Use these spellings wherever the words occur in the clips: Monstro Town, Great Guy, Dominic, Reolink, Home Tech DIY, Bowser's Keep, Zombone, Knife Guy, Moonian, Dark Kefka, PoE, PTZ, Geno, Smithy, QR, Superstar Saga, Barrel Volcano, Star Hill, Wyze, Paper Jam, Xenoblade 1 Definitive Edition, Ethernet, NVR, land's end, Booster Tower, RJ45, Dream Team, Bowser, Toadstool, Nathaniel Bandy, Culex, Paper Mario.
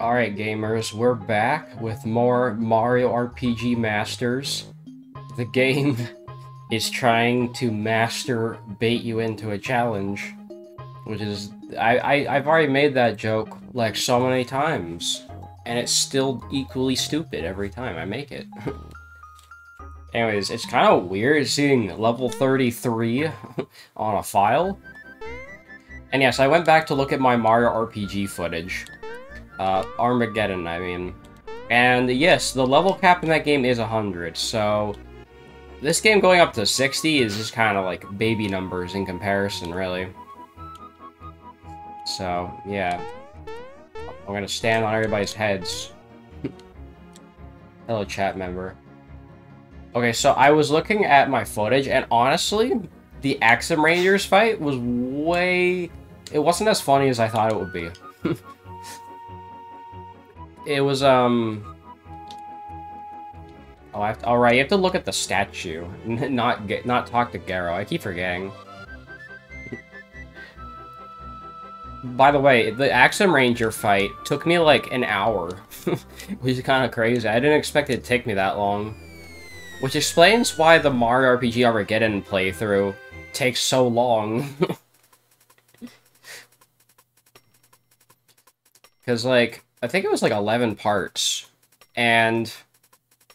Alright gamers, we're back with more Mario RPG Masters. The game is trying to masturbate you into a challenge, which is... I've already made that joke like so many times, and it's still equally stupid every time I make it. Anyways, it's kind of weird seeing level 33 on a file. And yes, I went back to look at my Mario RPG footage. Armageddon, I mean. And yes, the level cap in that game is 100, so... This game going up to 60 is just kind of like baby numbers in comparison, really. So, yeah. I'm gonna stand on everybody's heads. Hello, chat member. Okay, so I was looking at my footage, and honestly, the Axum Rangers fight was way... It wasn't as funny as I thought it would be. It was, Oh, alright, you have to look at the statue, not talk to Gero. I keep forgetting. By the way, the Axum Ranger fight took me like an hour, which is kind of crazy. I didn't expect it to take me that long. Which explains why the Mario RPG Armageddon playthrough takes so long. Because, like, I think it was like 11 parts, and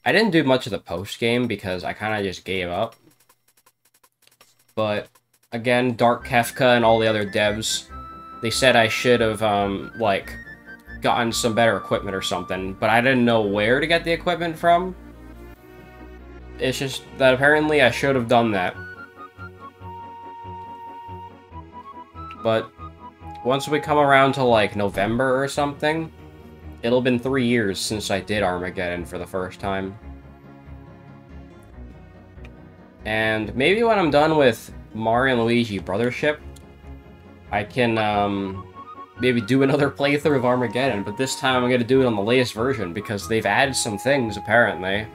I didn't do much of the post-game because I kind of just gave up. But, again, Dark Kefka and all the other devs, they said I should have, like, gotten some better equipment or something, but I didn't know where to get the equipment from. It's just that apparently I should have done that. But once we come around to, like, November or something, it'll have been 3 years since I did Armageddon for the first time. And maybe when I'm done with Mario & Luigi Brothership, I can, maybe do another playthrough of Armageddon, but this time I'm gonna do it on the latest version, because they've added some things, apparently.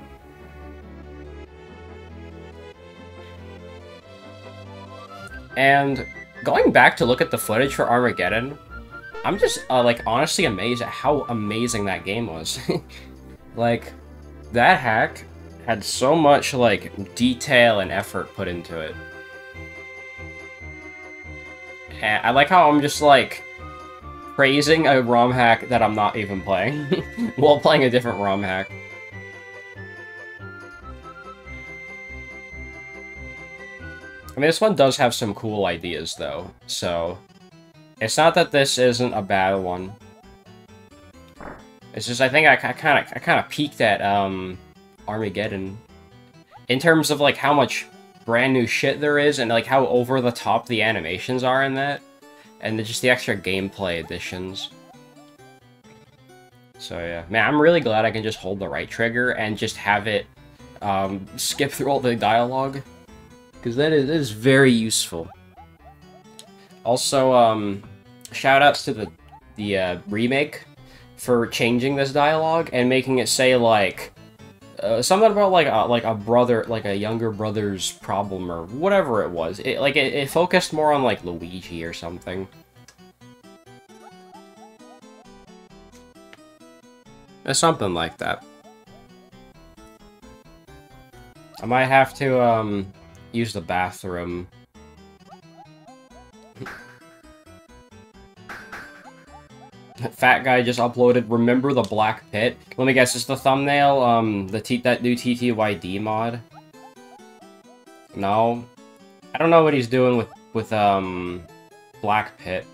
And going back to look at the footage for Armageddon, I'm just, like, honestly amazed at how amazing that game was. Like, that hack had so much, like, detail and effort put into it. And I like how I'm just, like, praising a ROM hack that I'm not even playing while playing a different ROM hack. I mean, this one does have some cool ideas, though, so... It's not that this isn't a bad one. It's just, I think I kind of peaked at, Armageddon. In terms of, like, how much brand new shit there is, and, like, how over-the-top the animations are in that. And just the extra gameplay additions. So, yeah. Man, I'm really glad I can just hold the right trigger and just have it, skip through all the dialogue. Because that is very useful. Also, shoutouts to the remake for changing this dialogue and making it say, like, something about, like a brother, like a younger brother's problem or whatever it was. It, like, it focused more on, like, Luigi or something. Something like that. I might have to, use the bathroom. Fat guy just uploaded Remember the Black Pit. Let me guess, it's the thumbnail, that new TTYD mod? No? I don't know what he's doing with Black Pit.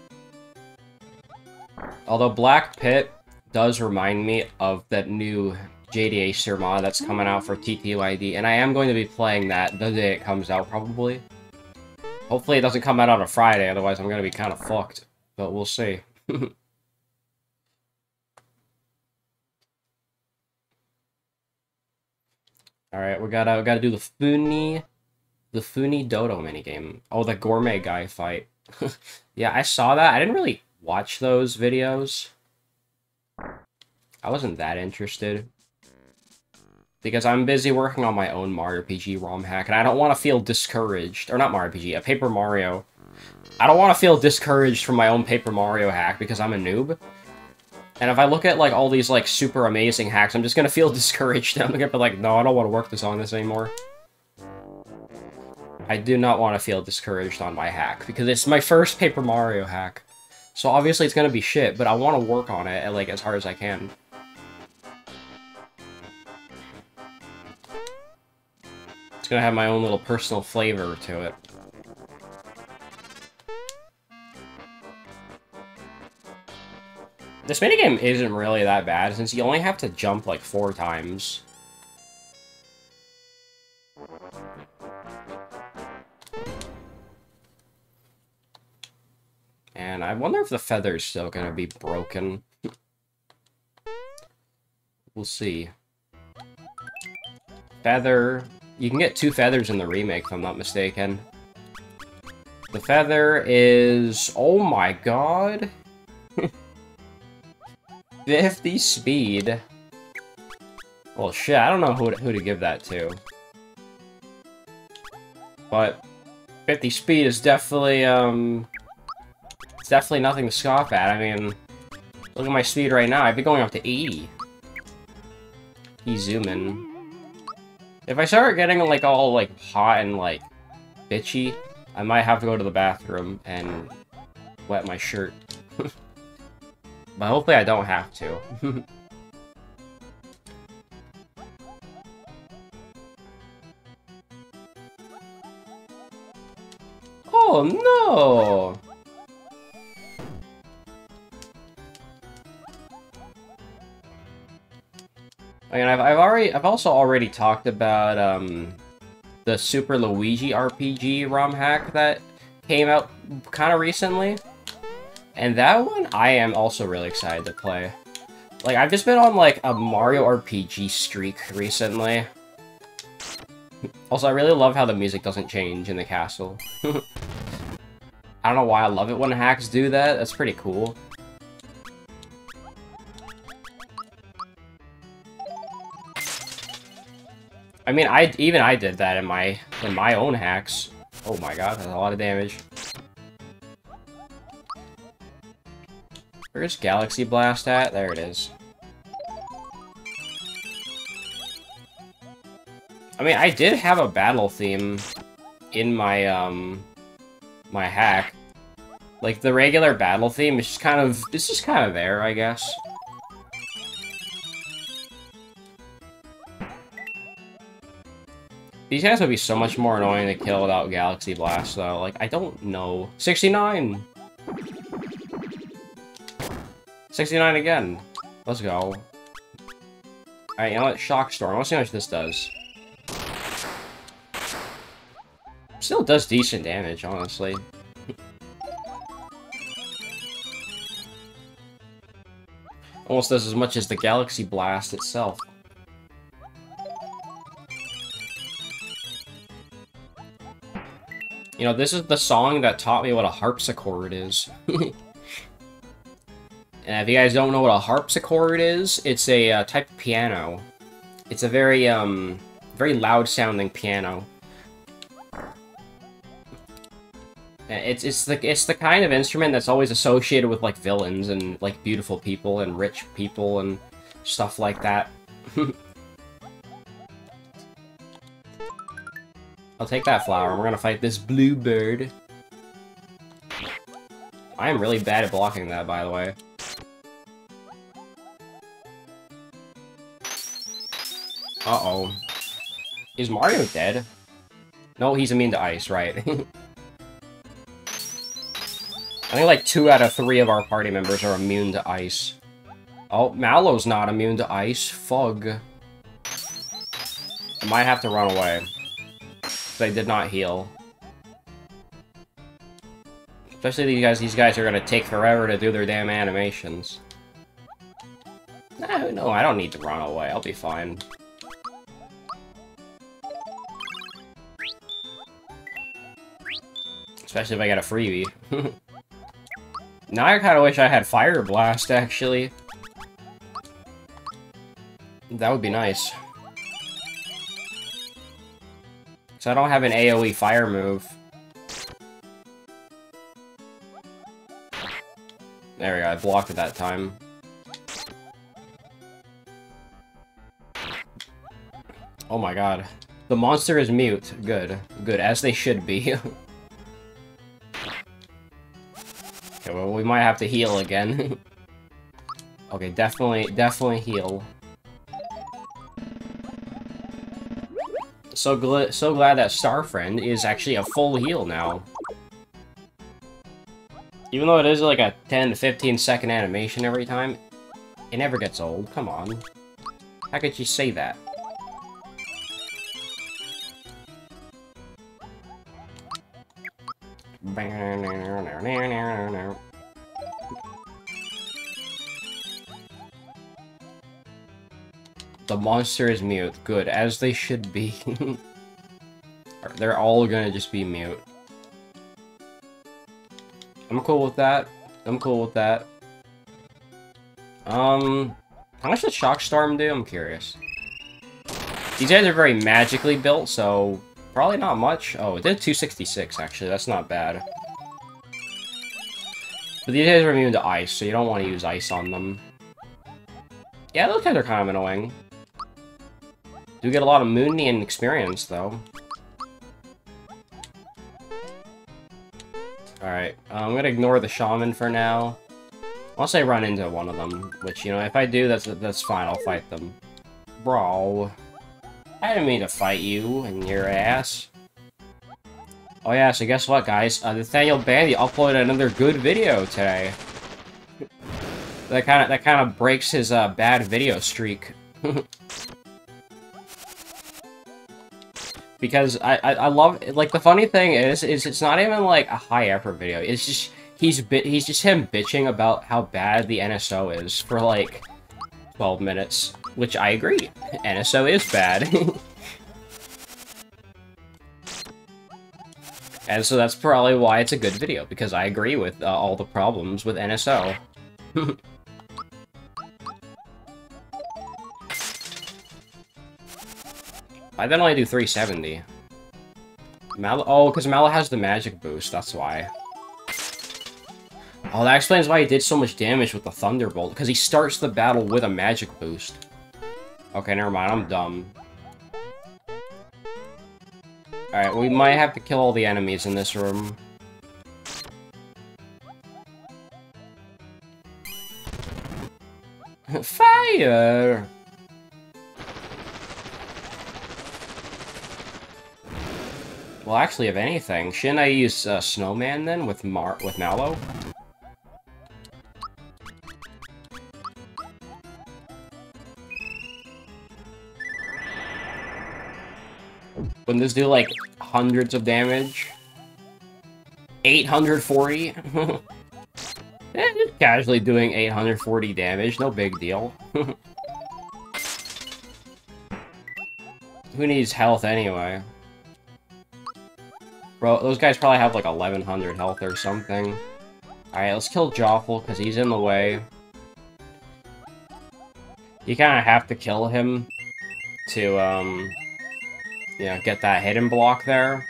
Although Black Pit does remind me of that new JDA Sirma that's coming out for TTYD, and I am going to be playing that the day it comes out, probably. Hopefully it doesn't come out on a Friday, otherwise I'm going to be kind of fucked. But we'll see. Alright, we gotta do the Funi Dodo minigame. Oh, the Gourmet Guy fight. Yeah, I saw that. I didn't really watch those videos. I wasn't that interested. Because I'm busy working on my own Mario RPG ROM hack, and I don't want to feel discouraged. Or not Mario RPG, a Paper Mario. I don't want to feel discouraged from my own Paper Mario hack because I'm a noob. And if I look at, like, all these, like, super amazing hacks, I'm just gonna feel discouraged. I'm gonna be like, no, I don't want to work this on this anymore. I do not want to feel discouraged on my hack, because it's my first Paper Mario hack. So obviously it's gonna be shit, but I want to work on it, like, as hard as I can. It's gonna have my own little personal flavor to it. This minigame isn't really that bad, since you only have to jump, like, 4 times. And I wonder if the feather's still gonna be broken. We'll see. Feather... You can get 2 feathers in the remake, if I'm not mistaken. The feather is... Oh my god! 50 speed. Well, shit, I don't know who to give that to. But 50 speed is definitely, it's definitely nothing to scoff at. I mean, look at my speed right now. I've been going up to 80. He's zooming. If I start getting, like, all, like, hot and, like, bitchy, I might have to go to the bathroom and wet my shirt. But hopefully I don't have to. Oh no! I mean, I've also already talked about the Super Luigi RPG ROM hack that came out kind of recently. And that one, I am also really excited to play. Like, I've just been on, like, a Mario RPG streak recently. Also, I really love how the music doesn't change in the castle. I don't know why I love it when hacks do that. That's pretty cool. I mean, even I did that in my own hacks. Oh my god, that's a lot of damage. Where's Galaxy Blast at? There it is. I mean, I did have a battle theme in my, my hack. Like, the regular battle theme is just kind of... It's just kind of there, I guess. These guys would be so much more annoying to kill without Galaxy Blast, though. Like, I don't know. 69! 69 again. Let's go. Alright, you know what? Shockstorm. Let's see how much this does. Still does decent damage, honestly. Almost does as much as the Galaxy Blast itself. You know, this is the song that taught me what a harpsichord is. And if you guys don't know what a harpsichord is, it's a type of piano. It's a very, very loud-sounding piano. And it's the kind of instrument that's always associated with, like, villains and, like, beautiful people and rich people and stuff like that. I'll take that flower. We're gonna fight this bluebird. I am really bad at blocking that, by the way. Uh-oh. Is Mario dead? No, he's immune to ice, right? I think like 2 out of 3 of our party members are immune to ice. Oh, Mallow's not immune to ice. Fug. I might have to run away. They did not heal. Especially these guys are gonna take forever to do their damn animations. No, I don't need to run away. I'll be fine. Especially if I get a freebie. Now I kind of wish I had Fire Blast, actually. That would be nice. So I don't have an AoE fire move. There we go, I blocked it that time. Oh my god. The monster is mute. Good. Good, as they should be. Okay, well, we might have to heal again. Okay, definitely heal. So glad that Starfriend is actually a full heal now. Even though it is like a 10 to 15 second animation every time, it never gets old. Come on. How could you say that? The monster is mute. Good, as they should be. They're all gonna just be mute. I'm cool with that. I'm cool with that. How much does Shockstorm do? I'm curious. These guys are very magically built, so probably not much. Oh, it did 266, actually. That's not bad. But these guys are immune to ice, so you don't want to use ice on them. Yeah, those guys are kind of annoying. Do get a lot of Moonian experience, though. Alright, I'm gonna ignore the shaman for now. Unless I run into one of them, which, you know, if I do, that's fine, I'll fight them. Bro, I didn't mean to fight you and your ass. Oh yeah, so guess what, guys? Nathaniel Bandy uploaded another good video today. That kind of breaks his bad video streak. Because I love, like, the funny thing is it's not even like a high effort video. It's just he's just him bitching about how bad the NSO is for like 12 minutes, which I agree. NSO is bad. And so that's probably why it's a good video, because I agree with all the problems with NSO. I then only do 370. Mallow, oh, because Mallow has the magic boost, that's why. Oh, that explains why he did so much damage with the Thunderbolt, because he starts the battle with a magic boost. Okay, never mind, I'm dumb. Alright, we might have to kill all the enemies in this room. Fire! Well, actually, if anything, shouldn't I use Snowman then with Mallow? Wouldn't this do like hundreds of damage? 840? Just casually doing 840 damage, no big deal. Who needs health anyway? Bro, those guys probably have like 1100 health or something. Alright, let's kill Joffle, because he's in the way. You kind of have to kill him to, you know, get that hidden block there.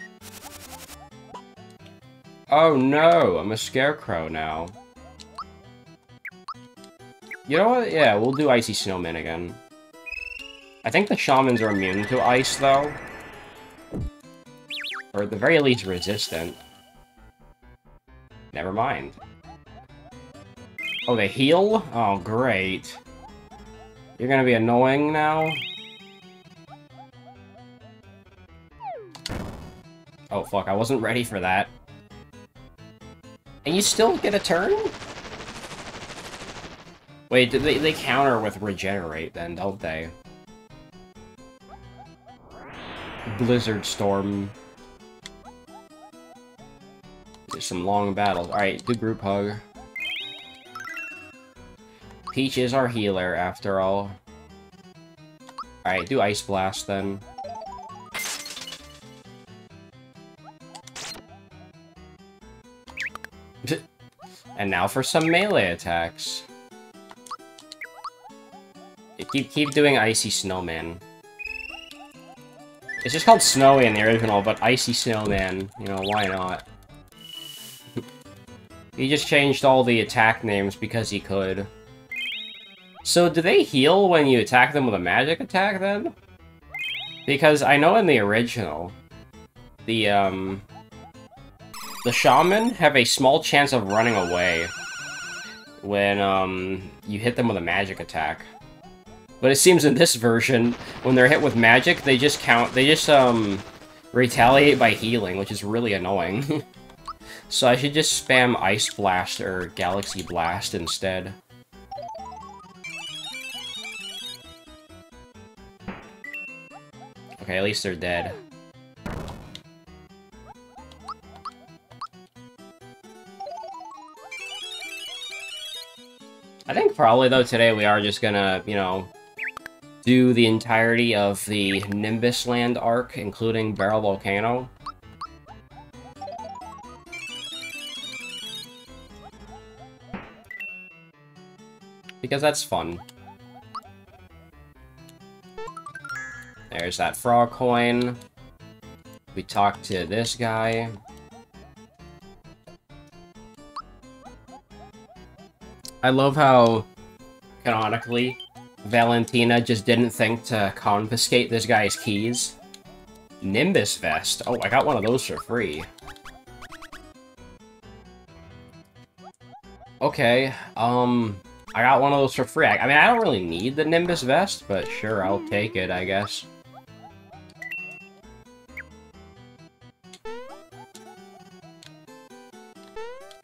Oh no, I'm a scarecrow now. You know what? Yeah, we'll do Icy Snowman again. I think the shamans are immune to ice, though. Or at the very least, resistant. Never mind. Oh, they heal? Oh, great. You're gonna be annoying now? Oh, fuck, I wasn't ready for that. And you still get a turn? Wait, they counter with Regenerate then, don't they? Blizzard Storm. Some long battles. Alright, do group hug. Peach is our healer, after all. Alright, do Ice Blast, then. And now for some melee attacks. Keep doing Icy Snowman. It's just called Snowy in the original, but Icy Snowman. You know, why not? He just changed all the attack names because he could. So do they heal when you attack them with a magic attack, then? Because I know in the original, the shaman have a small chance of running away when you hit them with a magic attack. But it seems in this version, when they're hit with magic, they just retaliate by healing, which is really annoying. So I should just spam Ice Blast or Galaxy Blast instead. Okay, at least they're dead. I think probably, though, today we are just gonna, you know, do the entirety of the Nimbus Land arc, including Barrel Volcano. Because that's fun. There's that frog coin. We talked to this guy. I love how, canonically, Valentina just didn't think to confiscate this guy's keys. Nimbus Vest. Oh, I got one of those for free. Okay, I got one of those for free. I mean, I don't really need the Nimbus Vest, but sure, I'll take it, I guess.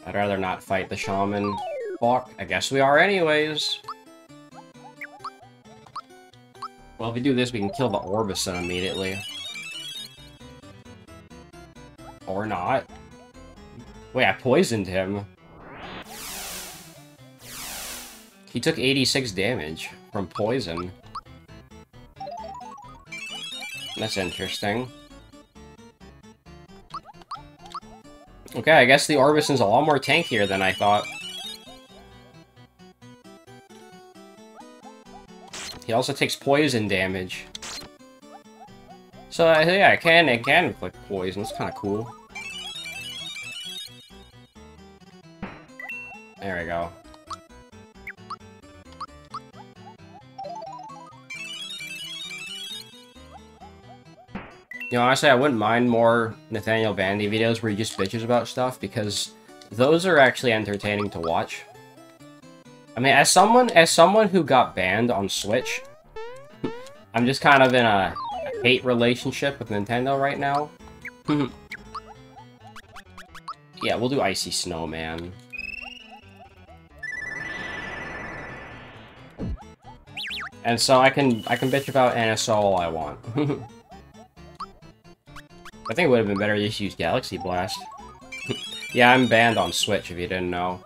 I'd rather not fight the shaman. Fuck, I guess we are anyways. Well, if we do this, we can kill the Orbison immediately. Or not. Wait, I poisoned him. He took 86 damage from poison. That's interesting. Okay, I guess the Orbison's a lot more tankier than I thought. He also takes poison damage. So, yeah, it can inflict like poison. It's kind of cool. There we go. You know, honestly, I wouldn't mind more Nathaniel Bandy videos where he just bitches about stuff, because those are actually entertaining to watch. I mean, as someone who got banned on Switch, I'm just kind of in a hate relationship with Nintendo right now. Yeah, we'll do Icy Snowman. And so I can bitch about NSO all I want. I think it would have been better to just use Galaxy Blast. Yeah, I'm banned on Switch if you didn't know.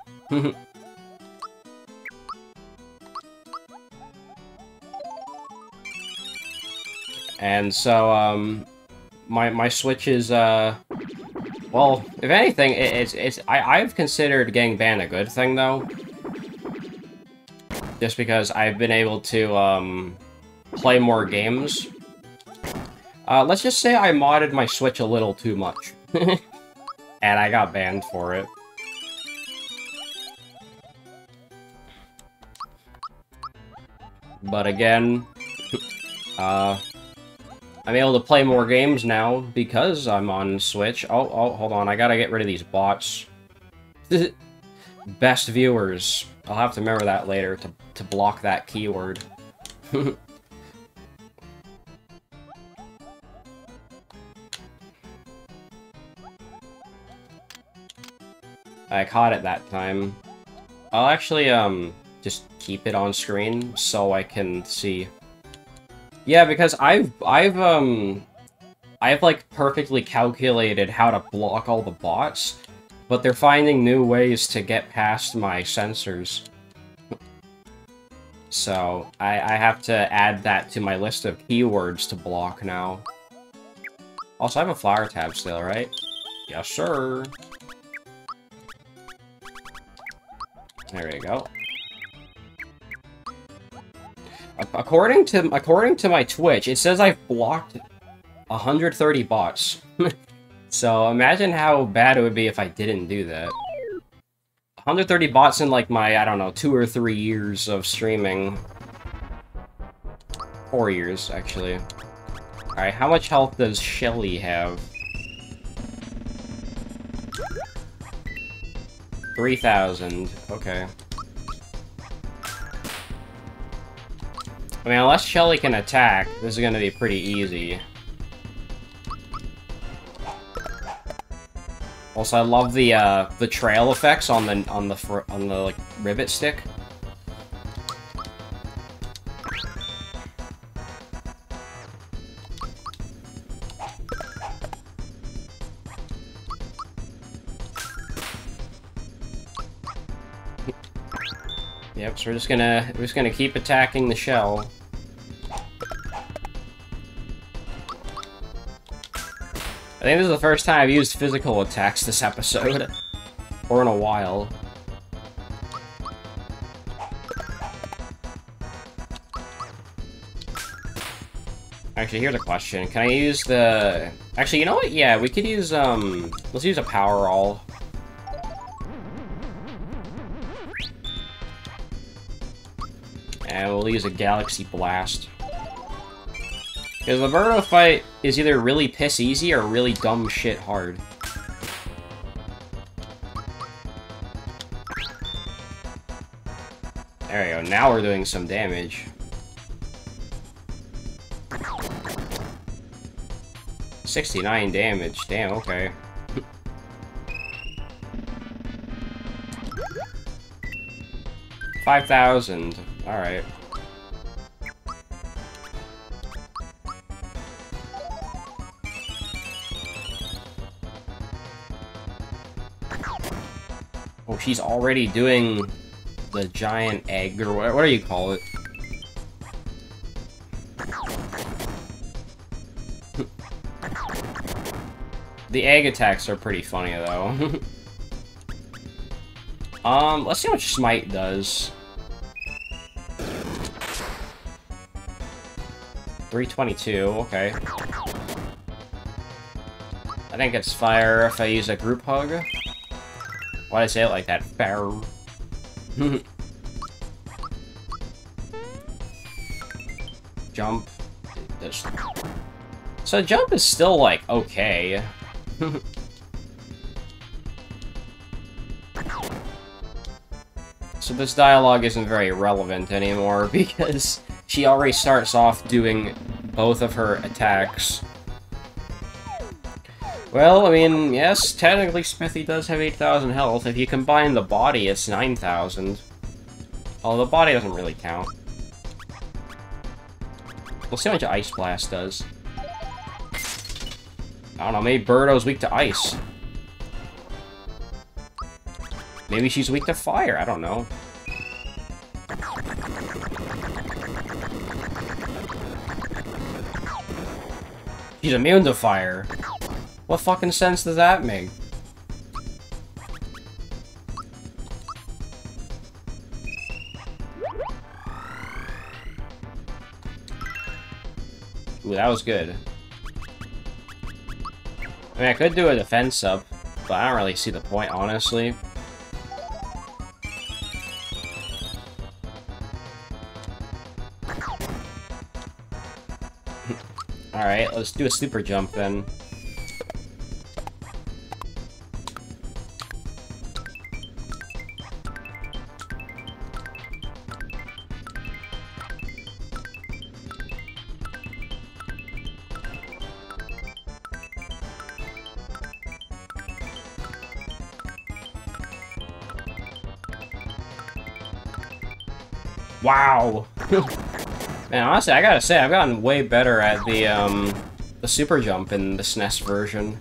And so, my Switch is, well, if anything, I've considered getting banned a good thing, though. Just because I've been able to, play more games. Let's just say I modded my Switch a little too much. And I got banned for it. But again, I'm able to play more games now because I'm on Switch. Oh, hold on. I gotta get rid of these bots. Best viewers. I'll have to remember that later to block that keyword. I caught it that time. I'll actually, just keep it on screen so I can see. Yeah, because I've like perfectly calculated how to block all the bots, but they're finding new ways to get past my sensors. So I have to add that to my list of keywords to block now. Also, I have a flower tab still, right? Yes, sir. There we go. According to my Twitch, it says I've blocked 130 bots. So imagine how bad it would be if I didn't do that. 130 bots in like my, I don't know, 2 or 3 years of streaming. 4 years, actually. All Alright, how much health does Shelly have? 3,000. Okay. I mean, unless Shelly can attack, this is gonna be pretty easy. Also, I love the trail effects on the like rivet stick. Yep, so we're just gonna keep attacking the shell. I think this is the first time I've used physical attacks this episode, or in a while. Actually, here's a question. Can I use the... Actually, you know what? Yeah, we could use, let's use a power all. And we'll use a Galaxy Blast. Because the Birdo fight is either really piss easy or really dumb shit hard. There we go, now we're doing some damage. $69 damage, damn, okay. $5,000, alright. She's already doing the giant egg, or what do you call it? The egg attacks are pretty funny, though. Let's see what Smite does. 322, okay. I think it's fire if I use a group hug. Why'd I say it like that? Fair. Jump. This. So jump is still, like, okay. So this dialogue isn't very relevant anymore, because she already starts off doing both of her attacks. Well, I mean, yes, technically Smithy does have 8,000 health. If you combine the body, it's 9,000. Although the body doesn't really count. We'll see how much Ice Blast does. I don't know, maybe Birdo's weak to ice. Maybe she's weak to fire, I don't know. She's immune to fire. What fucking sense does that make? Ooh, that was good. I mean, I could do a defense up, but I don't really see the point, honestly. Alright, let's do a super jump then. Wow! Man, honestly, I gotta say, I've gotten way better at the super jump in the SNES version.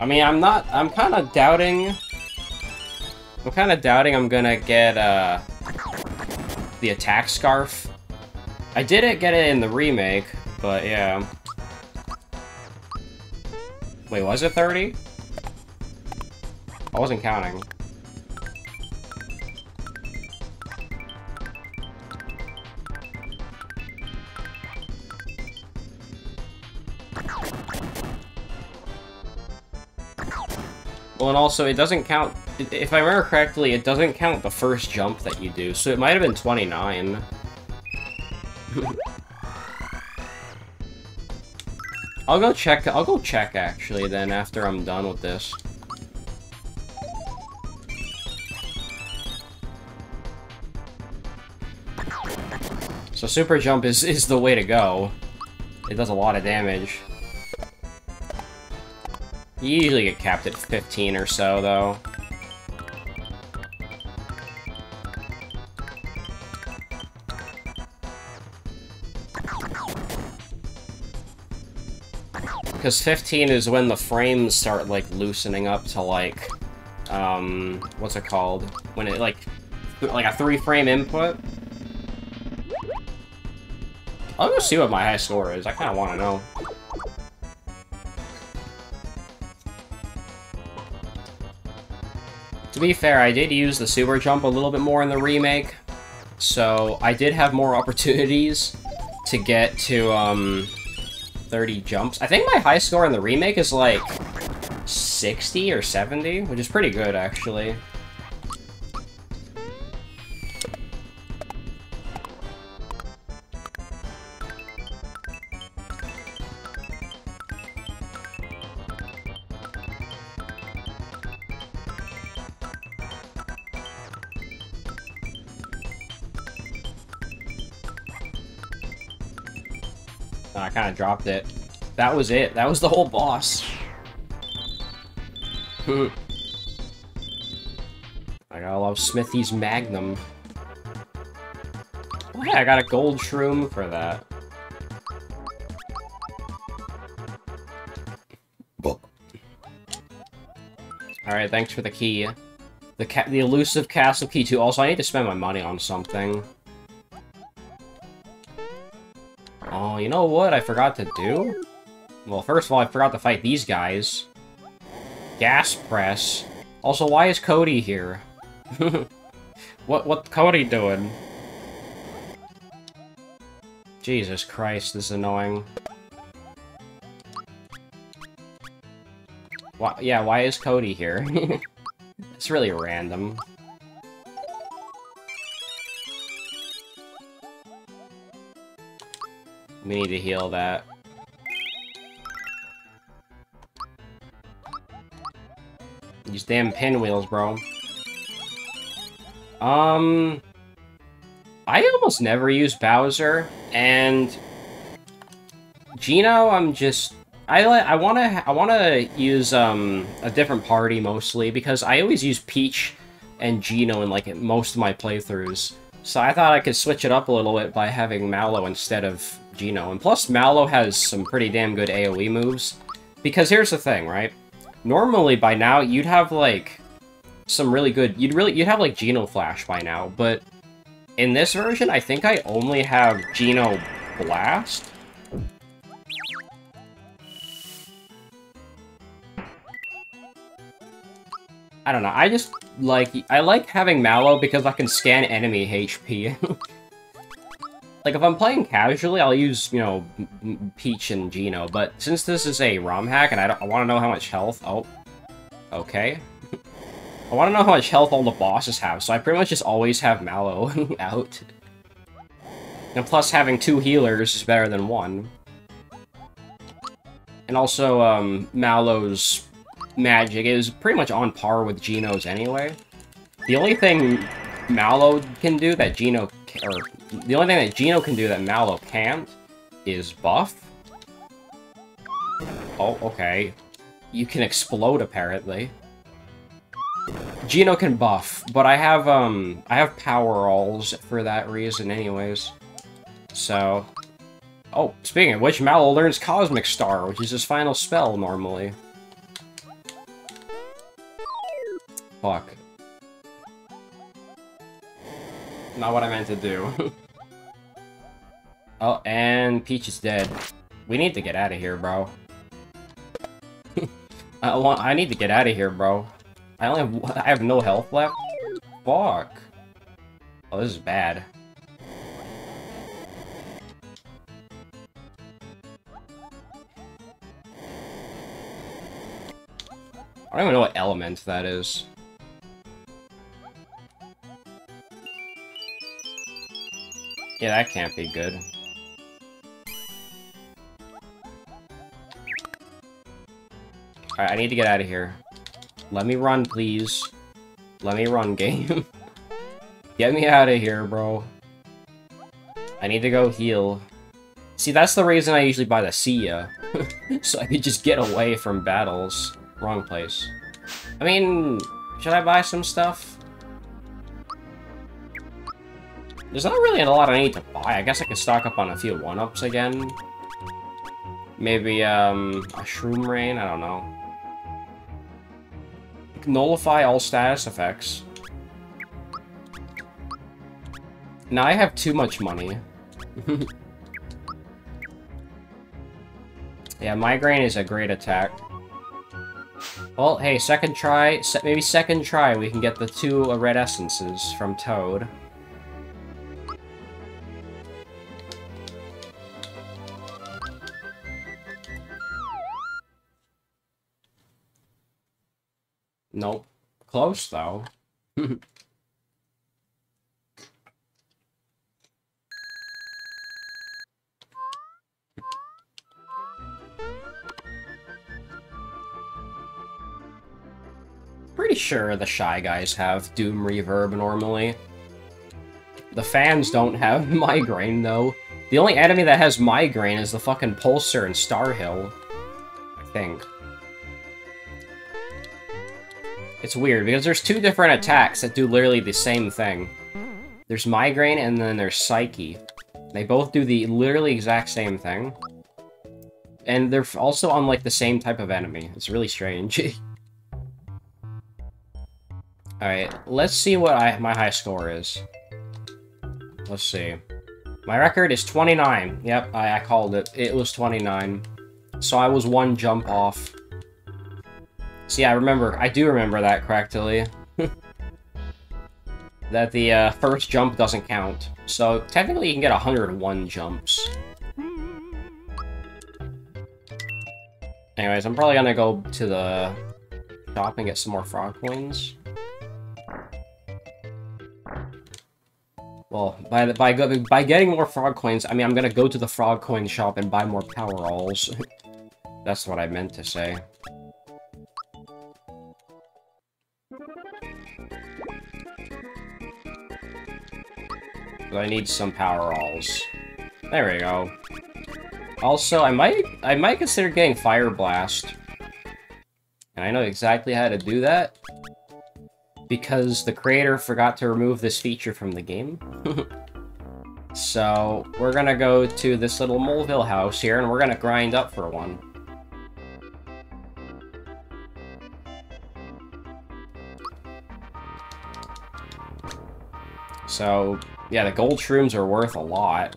I mean, I'm kinda doubting... I'm gonna get, the attack scarf. I didn't get it in the remake, but yeah. Wait, was it 30? I wasn't counting. Well, and also, it doesn't count if I remember correctly, it doesn't count the first jump that you do, so it might have been 29. I'll go check actually then after I'm done with this. So super jump is the way to go. It does a lot of damage. You usually get capped at 15 or so though. Because 15 is when the frames start, like, loosening up to, like, what's it called? When it, like a 3-frame input? I'll go see what my high score is. I kind of want to know. To be fair, I did use the super jump a little bit more in the remake, so I did have more opportunities to get to, 30 jumps. I think my high score in the remake is like 60 or 70, which is pretty good actually. Kind of dropped it. That was it. That was the whole boss. I gotta love Smithy's Magnum. Oh yeah, I got a gold shroom for that. Alright, thanks for the key. The elusive castle key too. Also, I need to spend my money on something. Oh, you know what I forgot to do? Well, first of all, I forgot to fight these guys. Gas press. Also, why is Cody here? What's Cody doing? Jesus Christ, this is annoying. Why is Cody here? It's really random. We need to heal that. These damn pinwheels, bro. I almost never use Bowser, and Geno, I wanna use a different party mostly because I always use Peach and Geno in like most of my playthroughs. So I thought I could switch it up a little bit by having Mallow instead of Geno. And plus, Mallow has some pretty damn good AoE moves. Because here's the thing, right? Normally, by now, you'd have, like, some really good... You'd have, like, Geno Flash by now, but in this version, I think I only have Geno Blast? I don't know, I just like... I like having Mallow because I can scan enemy HP. Like, if I'm playing casually, I'll use, you know, Peach and Geno, but since this is a ROM hack and I want to know how much health... Oh. Okay. I want to know how much health all the bosses have, so I pretty much just always have Mallow out. And plus, having two healers is better than one. And also, Mallow's magic is pretty much on par with Geno's anyway. The only thing Mallow can do that Geno... the only thing that Geno can do that Mallow can't is buff. Oh, okay. You can explode, apparently. Geno can buff, but I have power alls for that reason anyways. So... Oh, speaking of which, Mallow learns Cosmic Star, which is his final spell, normally. Fuck. Not what I meant to do. Oh, and Peach is dead. We need to get out of here, bro. I need to get out of here, bro. I have no health left. Fuck. Oh, this is bad. I don't even know what element that is. Yeah, that can't be good. Alright, I need to get out of here. Let me run, please. Let me run, game. Get me out of here, bro. I need to go heal. See, that's the reason I usually buy the Sia. So I could just get away from battles. Wrong place. I mean, should I buy some stuff? There's not really a lot I need to buy. I guess I could stock up on a few 1-ups again. Maybe, a Shroom Rain? I don't know. Nullify all status effects. Now I have too much money. Yeah, Migraine is a great attack. Well, hey, second try, maybe second try we can get the two red essences from Toad. Nope. Close, though. Pretty sure the Shy Guys have Doom Reverb normally. The fans don't have Migraine, though. The only enemy that has Migraine is the fucking Pulsar and Starhill, I think. It's weird, because there's two different attacks that do literally the same thing. There's Migraine, and then there's Psyche. They both do the literally exact same thing. And they're also on, like, the same type of enemy. It's really strange. Alright, let's see what my high score is. Let's see. My record is 29. Yep, I called it. It was 29. So I was one jump off. See, I do remember that correctly. That the first jump doesn't count. So technically you can get 101 jumps. Anyways, I'm probably gonna go to the shop and get some more frog coins. Well, by getting more frog coins, I mean I'm gonna go to the frog coin shop and buy more Poweralls. That's what I meant to say. I need some Poweralls. There we go. Also, I might consider getting Fire Blast. And I know exactly how to do that. Because the creator forgot to remove this feature from the game. So, we're gonna go to this little Moleville house here, and we're gonna grind up for one. So... yeah, the gold shrooms are worth a lot.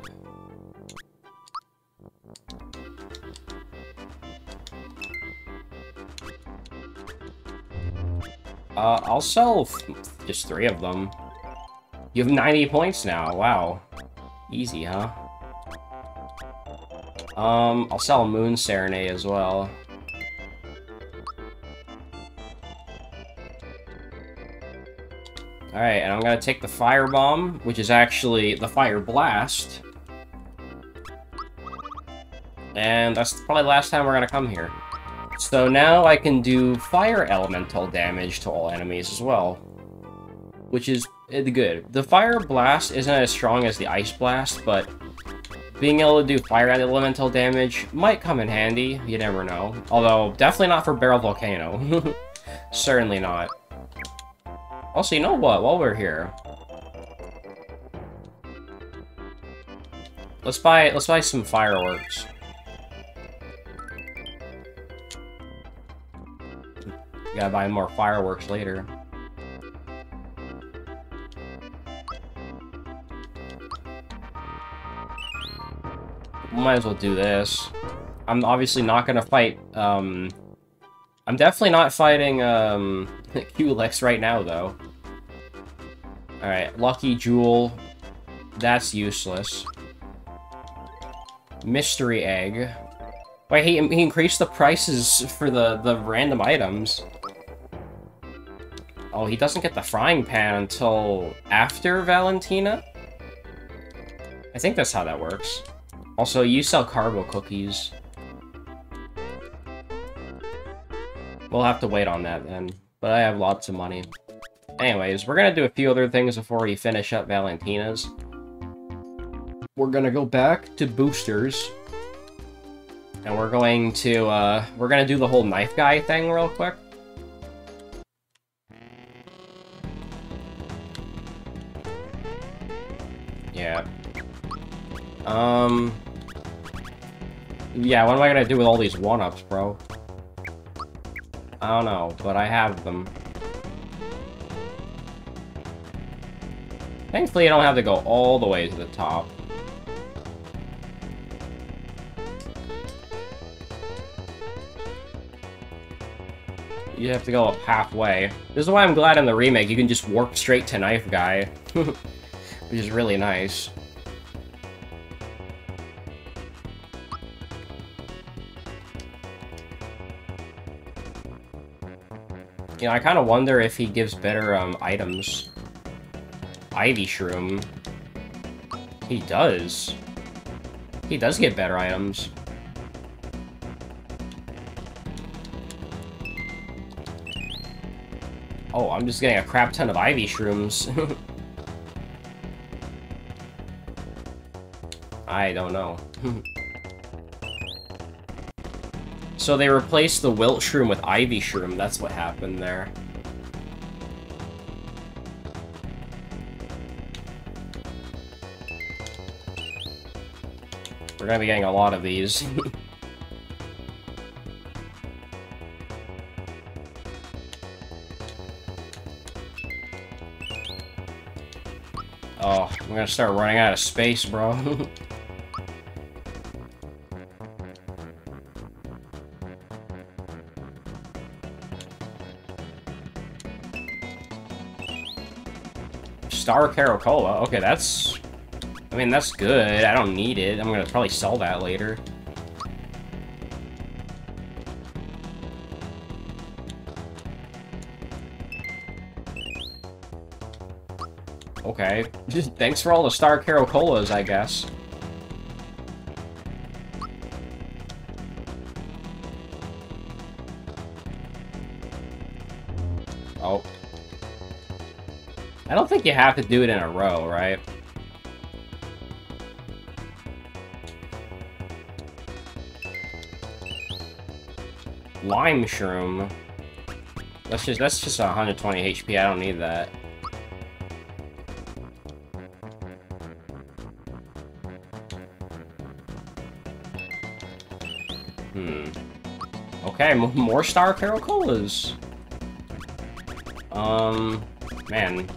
I'll sell just 3 of them. You have 90 points now, wow. Easy, huh? I'll sell a Moon Serenade as well. Alright, and I'm gonna take the Fire Bomb, which is actually the Fire Blast. And that's probably the last time we're gonna come here. So now I can do Fire Elemental damage to all enemies as well. Which is good. The Fire Blast isn't as strong as the Ice Blast, but being able to do Fire Elemental damage might come in handy, you never know. Although, definitely not for Barrel Volcano. Certainly not. Also, you know what? While we're here, let's buy some fireworks. Gotta buy more fireworks later. Might as well do this. I'm obviously not gonna fight. I'm definitely not fighting Culex right now, though. Alright, Lucky Jewel. That's useless. Mystery Egg. Wait, he increased the prices for the random items. Oh, he doesn't get the Frying Pan until after Valentina? I think that's how that works. Also, you sell Carbo cookies. We'll have to wait on that then, but I have lots of money. Anyways, we're gonna do a few other things before we finish up Valentina's. We're gonna go back to Boosters. And we're going to, we're gonna do the whole Knife Guy thing real quick. Yeah. Yeah, what am I gonna do with all these 1-ups, bro? I don't know, but I have them. Thankfully, I don't have to go all the way to the top. You have to go up halfway. This is why I'm glad in the remake you can just warp straight to Knife Guy. Which is really nice. You know, I kind of wonder if he gives better items. Ivy Shroom. He does. He does get better items. Oh, I'm just getting a crap ton of Ivy Shrooms. I don't know. So they replaced the Wilt Shroom with Ivy Shroom, that's what happened there. We're gonna be getting a lot of these. Oh, I'm gonna start running out of space, bro. Star Caracola. Okay, that's... I mean, that's good. I don't need it. I'm gonna probably sell that later. Okay. Just thanks for all the Star Caracolas, I guess. Oh. I don't think you have to do it in a row, right? Lime Shroom. That's just 120 HP. I don't need that. Okay, more Star Caracolas. Man.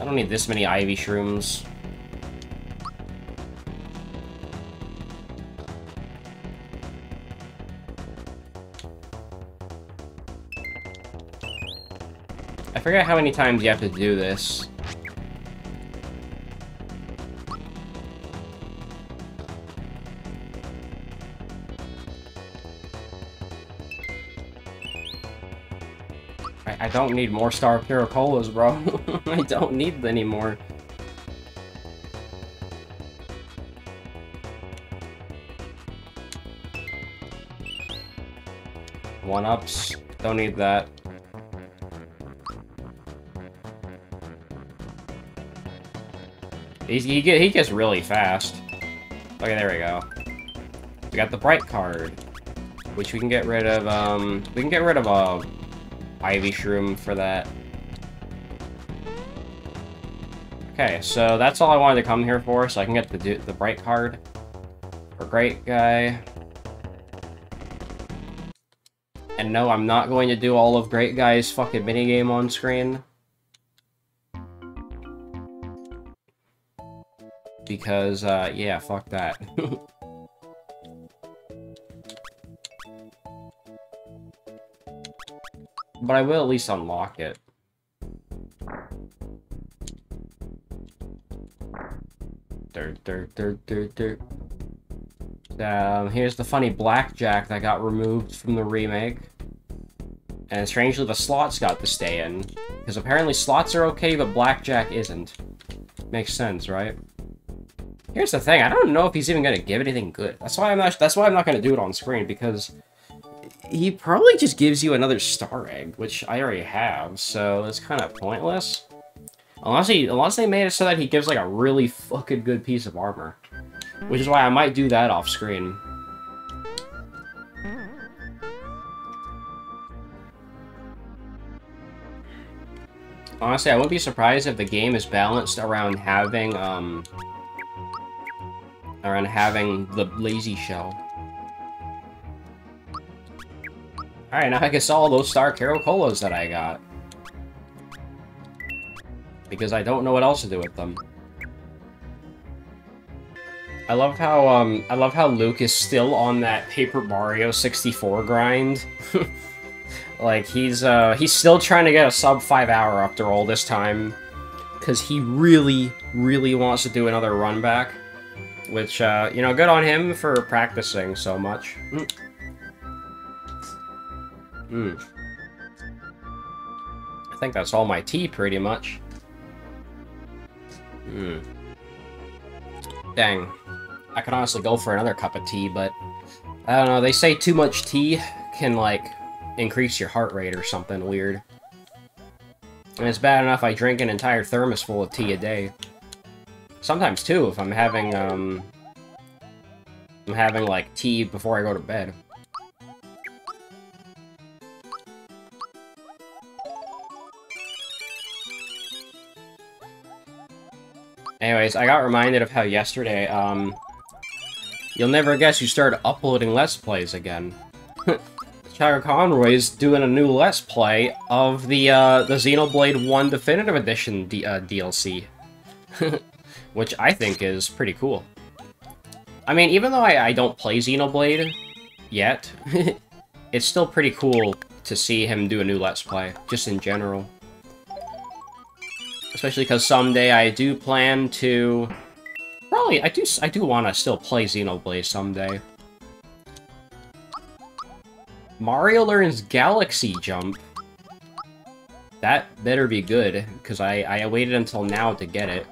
I don't need this many Ivy Shrooms. I forget how many times you have to do this. I don't need more Star Caracolas, bro. I don't need any more. One-ups. Don't need that. He gets really fast. Okay, there we go. We got the Bright card, which we can get rid of, Ivy Shroom for that. Okay, so that's all I wanted to come here for, so I can get the Bright card. Or Great Guy. And no, I'm not going to do all of Great Guy's fucking minigame on screen. Because, yeah, fuck that. But I will at least unlock it. Here's the funny blackjack that got removed from the remake. And strangely, the slots got to stay in. Because apparently slots are okay, but blackjack isn't. Makes sense, right? Here's the thing, I don't know if he's even gonna give anything good. That's why I'm not gonna do it on screen, because he probably just gives you another star egg, which I already have, so it's kind of pointless. Unless they made it so that he gives like a really fucking good piece of armor, which is why I might do that off screen. Honestly, I wouldn't be surprised if the game is balanced around having the Lazy Shell. Alright, now I can sell all those Star Caracolas that I got, because I don't know what else to do with them. I love how Luke is still on that Paper Mario 64 grind. Like, he's still trying to get a sub-5 hour after all this time, because he really, really wants to do another run back, which, you know, good on him for practicing so much. I think that's all my tea, pretty much. Dang. I could honestly go for another cup of tea, but I don't know, they say too much tea can, like, increase your heart rate or something weird. And it's bad enough I drink an entire thermos full of tea a day. Sometimes too, if I'm having like tea before I go to bed. Anyways, I got reminded of how yesterday you'll never guess who started uploading Let's Plays again. Tyler Conroy's doing a new Let's Play of the Xenoblade 1 Definitive Edition DLC. Which I think is pretty cool. I mean, even though I don't play Xenoblade yet, it's still pretty cool to see him do a new Let's Play, just in general. Especially because someday I do plan to... Probably, I do want to still play Xenoblade someday. Mario learns Galaxy Jump. That better be good, because I waited until now to get it.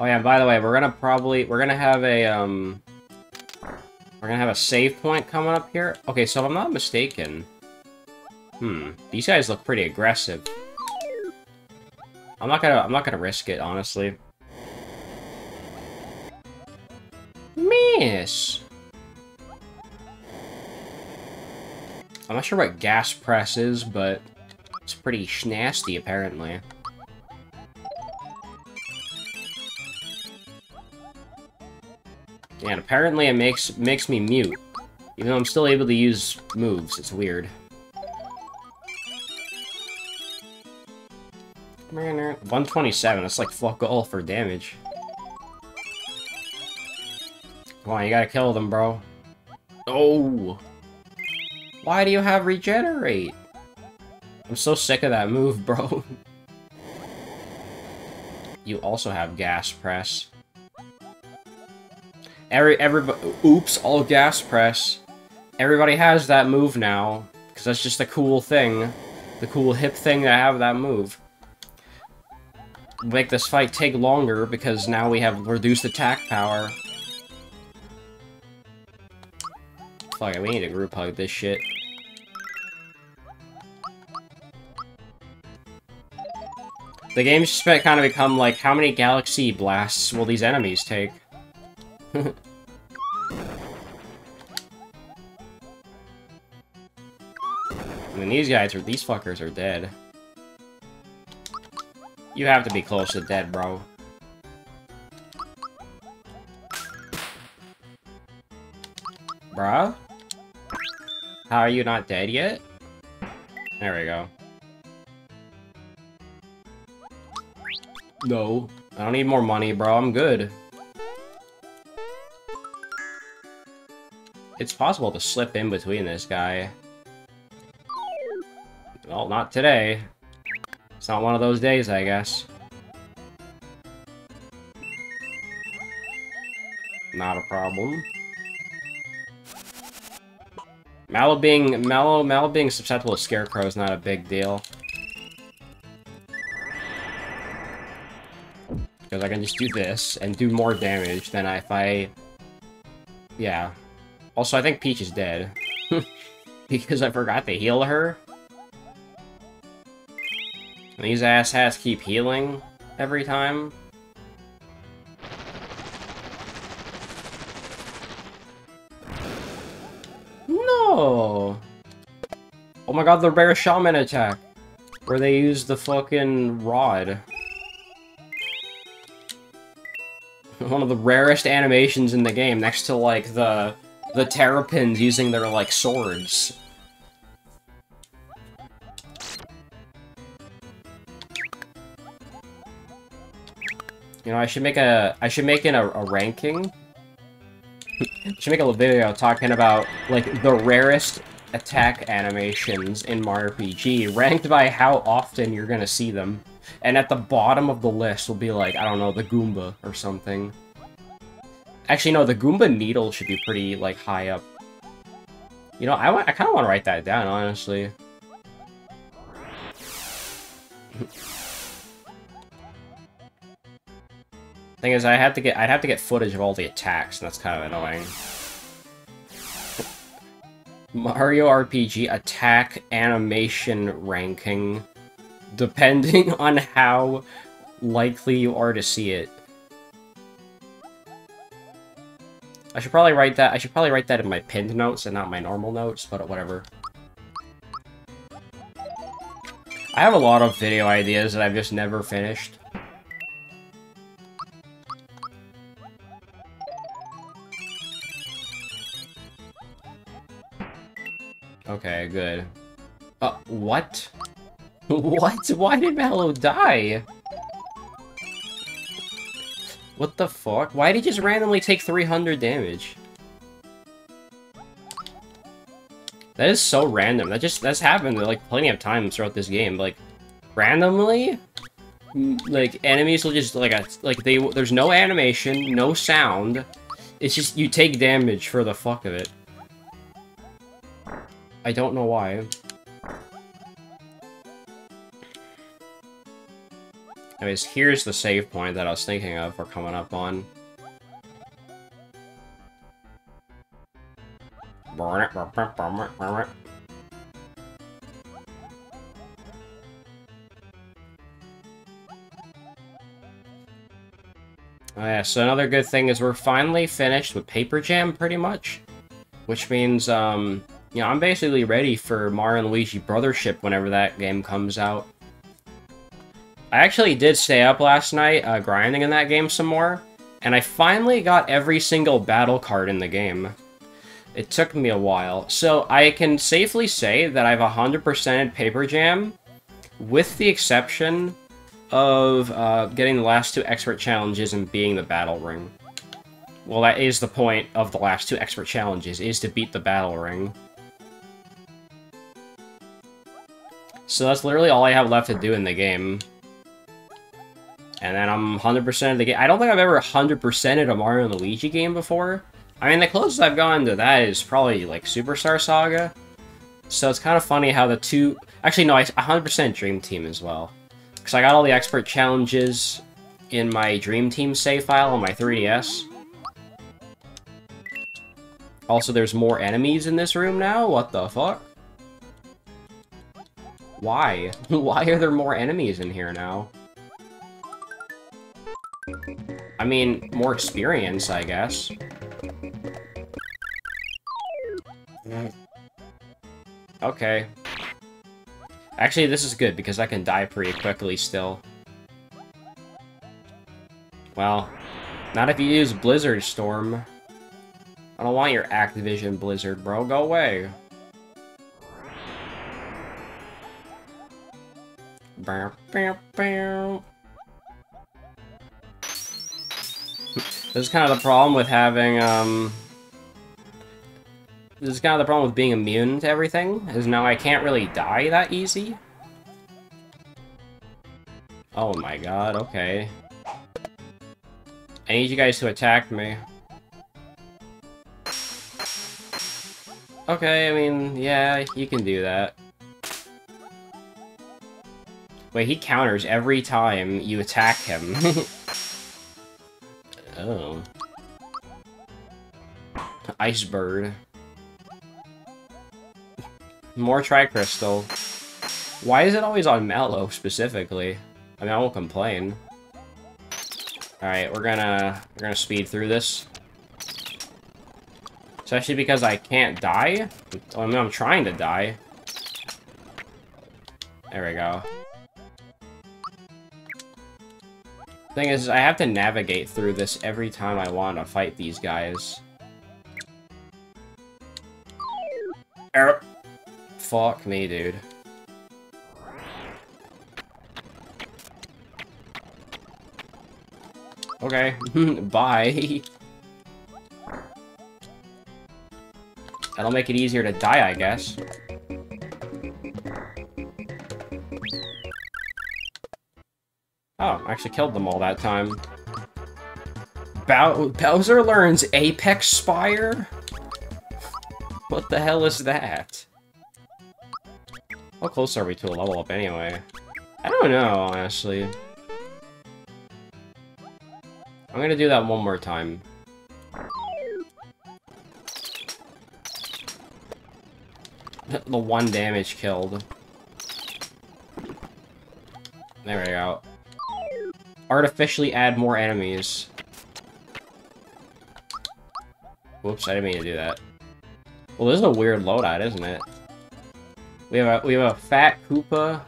Oh yeah, by the way, we're gonna have a save point coming up here. Okay, so if I'm not mistaken... These guys look pretty aggressive. I'm not gonna risk it, honestly. Miss! I'm not sure what gas press is, but it's pretty nasty, apparently. And apparently it makes me mute, even though I'm still able to use moves. It's weird. Manner 127. That's like fuck all for damage. Come on, you gotta kill them, bro. Oh. Why do you have regenerate? I'm so sick of that move, bro. You also have gas press. Oops, all gas press. Everybody has that move now, because that's just the cool thing. The cool hip thing to have that move. Make this fight take longer, because now we have reduced attack power. Fuck it, we need to group hug this shit. The game's just kind of become like, how many galaxy blasts will these enemies take? I mean, these fuckers are dead. You have to be close to dead, bro. Bruh? How are you not dead yet? There we go. No. I don't need more money, bro. I'm good. It's possible to slip in between this guy. Well, not today. It's not one of those days, I guess. Not a problem. Mallow being susceptible to Scarecrow is not a big deal. because I can just do this and do more damage than if I... Yeah. Also, I think Peach is dead. Because I forgot to heal her. And these asshats keep healing every time. No! Oh my god, the rare shaman attack! Where they use the fucking rod. One of the rarest animations in the game, next to, like, the terrapins using their, like, swords. You know, I should make a ranking. I should make a little video talking about, like, the rarest attack animations in Mario RPG, ranked by how often you're gonna see them. And at the bottom of the list will be, like, I don't know, the Goomba or something. Actually, no, the Goomba Needle should be pretty, like, high up. You know, I kind of want to write that down, honestly. Thing is, I'd have to get footage of all the attacks, and that's kind of annoying. Mario RPG attack animation ranking, depending on how likely you are to see it. I should probably write that in my pinned notes and not my normal notes, but whatever. I have a lot of video ideas that I've just never finished. Okay, good. What? What? Why did Mallow die? What the fuck? Why did he just randomly take 300 damage? That is so random. That's happened like plenty of times throughout this game. Like, randomly, like enemies will just there's no animation, no sound. It's just you take damage for the fuck of it. I don't know why. Anyways, here's the save point that I was thinking of or coming up on. Oh yeah, so another good thing is we're finally finished with Paper Jam, pretty much. Which means, you know, I'm basically ready for Mario & Luigi Brothership whenever that game comes out. I actually did stay up last night, grinding in that game some more, and I finally got every single battle card in the game. It took me a while, so I can safely say that I've 100%ed Paper Jam, with the exception of getting the last two expert challenges and being the battle ring. Well, that is the point of the last two expert challenges, is to beat the battle ring. So that's literally all I have left to do in the game. And then I'm 100%ed the game. I don't think I've ever 100%ed a Mario & Luigi game before. I mean, the closest I've gone to that is probably, like, Superstar Saga. So it's kind of funny how the two... Actually, no, I 100% Dream Team as well. Because I got all the expert challenges in my Dream Team save file on my 3DS. Also, there's more enemies in this room now? What the fuck? Why? Why are there more enemies in here now? I mean, more experience, I guess. Okay. Actually, this is good, because I can die pretty quickly still. Well, not if you use Blizzard Storm. I don't want your Activision Blizzard, bro. Go away. Bow, bow, bow. This is kind of the problem with being immune to everything, is now I can't really die that easy. Oh my god, okay. I need you guys to attack me. Okay, I mean, yeah, you can do that. Wait, he counters every time you attack him. Oh. Ice Bird. More Tri-Crystal. Why is it always on Mallow, specifically? I mean, I won't complain. Alright, we're gonna speed through this. Especially because I can't die? I mean, I'm trying to die. There we go. Thing is, I have to navigate through this every time I want to fight these guys. Erp. Fuck me, dude. Okay, bye. That'll make it easier to die, I guess. Oh, I actually killed them all that time. Bowser learns Apex Spire? What the hell is that? How close are we to a level up anyway? I don't know, honestly. I'm gonna do that one more time. The one damage killed. There we go. Artificially add more enemies. Whoops, I didn't mean to do that. Well, this is a weird loadout, isn't it? We have a fat Koopa.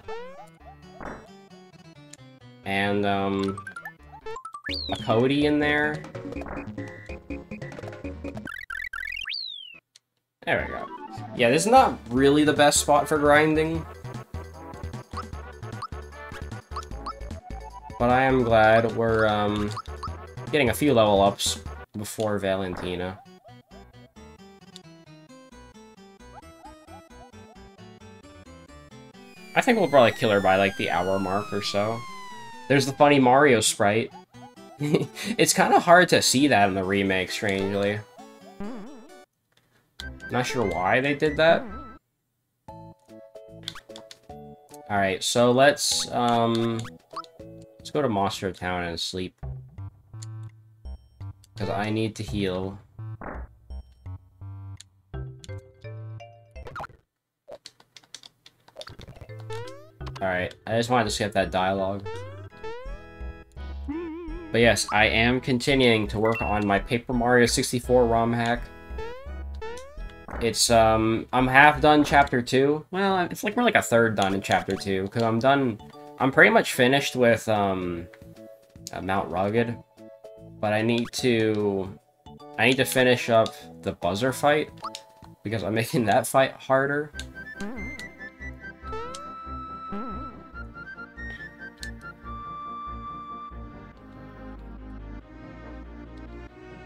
And a Cody in there. There we go. Yeah, this is not really the best spot for grinding. But I am glad we're getting a few level ups before Valentina. I think we'll probably kill her by like the hour mark or so. There's the funny Mario sprite. It's kind of hard to see that in the remake, strangely. Not sure why they did that. Alright, so let's go to Monstro Town and sleep. Because I need to heal. Alright, I just wanted to skip that dialogue. But yes, I am continuing to work on my Paper Mario 64 ROM hack. It's, I'm half done Chapter 2. Well, it's like we're like a third done in Chapter 2, because I'm pretty much finished with, Mount Rugged. But I need to finish up the buzzer fight, because I'm making that fight harder.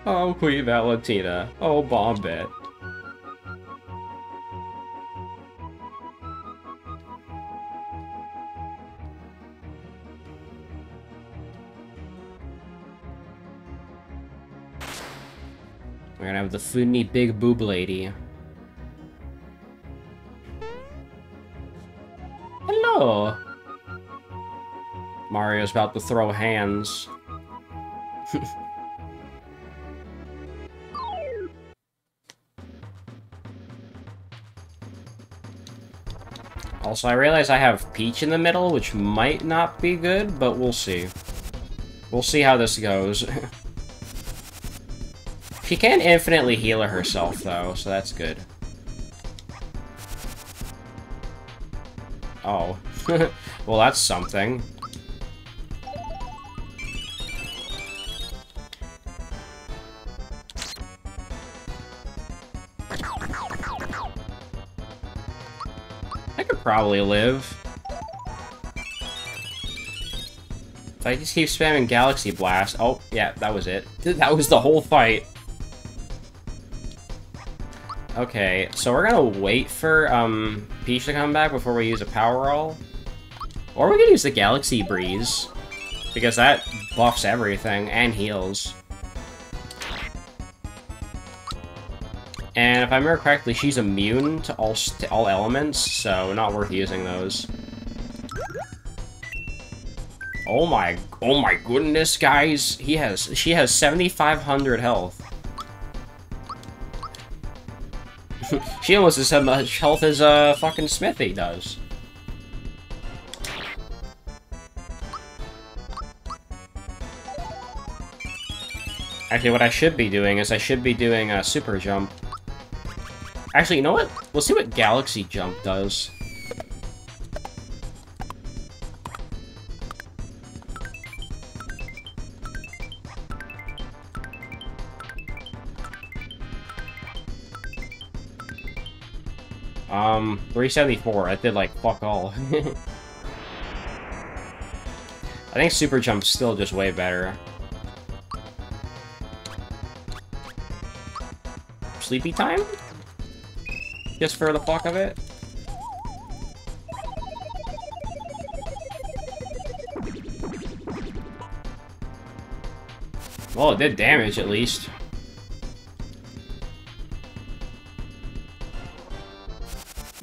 Oh, Queen Valentina. Oh, Bombette. We're gonna have the Funny Big Boob Lady. Hello! Mario's about to throw hands. Also, I realize I have Peach in the middle, which might not be good, but we'll see. We'll see how this goes. She can infinitely heal herself, though, so that's good. Oh. Well, that's something. Probably live. If I just keep spamming Galaxy Blast. Oh, yeah, that was it. That was the whole fight. Okay, so we're gonna wait for Peach to come back before we use a Power Roll. Or we could use the Galaxy Breeze. Because that buffs everything and heals. And if I remember correctly, she's immune to all elements, so not worth using those. Oh my goodness, guys. She has 7,500 health. She almost has as much health as fucking Smithy does. Actually, what I should be doing is I should be doing a super jump. Actually, you know what? We'll see what Galaxy Jump does. $374, that did like fuck all. I think Super Jump's still just way better. Sleepy time? Just for the fuck of it? Well, it did damage at least.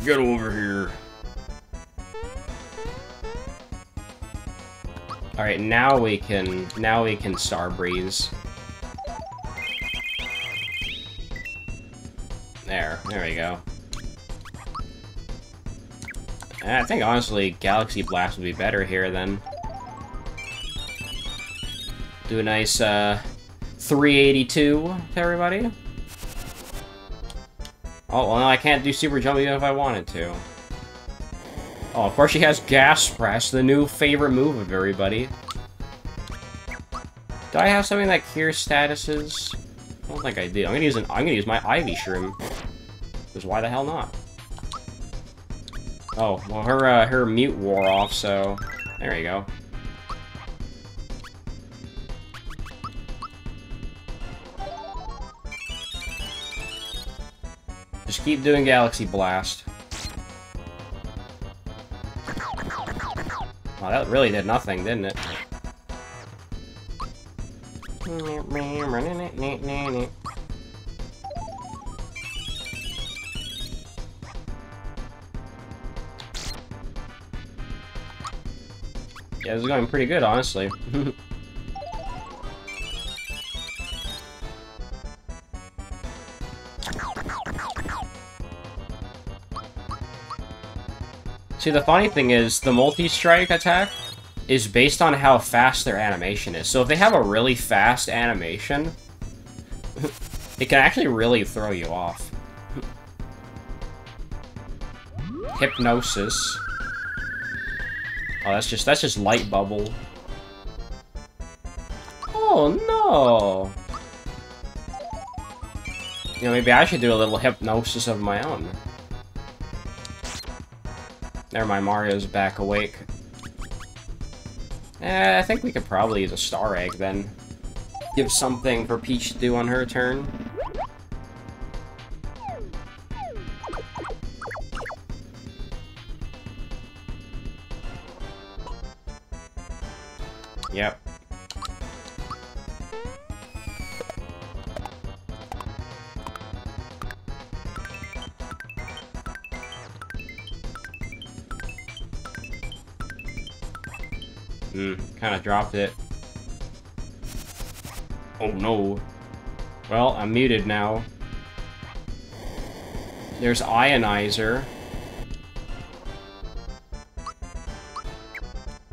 Get over here. All right, now we can Starbreeze. There we go. And I think honestly, Galaxy Blast would be better here then. Do a nice 382 to everybody. Oh, well, no, I can't do Super Jump even if I wanted to. Oh, of course she has Gas Press, the new favorite move of everybody. Do I have something that cures statuses? I don't think I do. I'm gonna use my Ivy Shroom. Because why the hell not? Oh, well, her mute wore off, so there you go. Just keep doing Galaxy Blast. Wow, that really did nothing, didn't it? Yeah, this is going pretty good, honestly. See, the funny thing is, the multi-strike attack is based on how fast their animation is. So if they have a really fast animation, it can actually really throw you off. Hypnosis. Oh, that's just Light Bubble. Oh no! You know, maybe I should do a little hypnosis of my own. Never mind, Mario's back awake. I think we could probably use a Star Egg, then. Give something for Peach to do on her turn. Yep. Kind of dropped it. Oh no. Well, I'm muted now. There's Ionizer.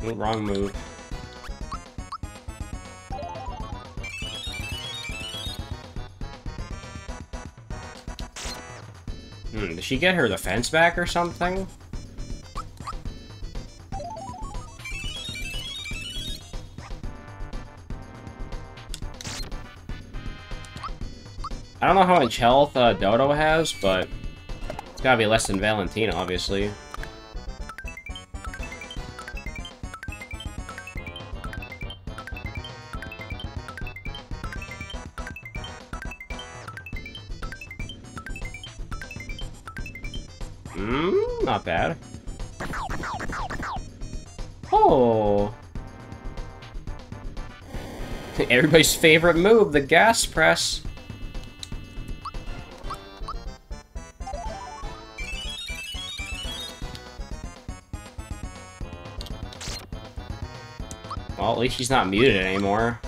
Ooh, wrong move. Did she get her defense back or something? I don't know how much health Dodo has, but it's gotta be less than Valentina, obviously. Not bad. Oh! Everybody's favorite move, the Gas Press. Well, at least she's not muted anymore.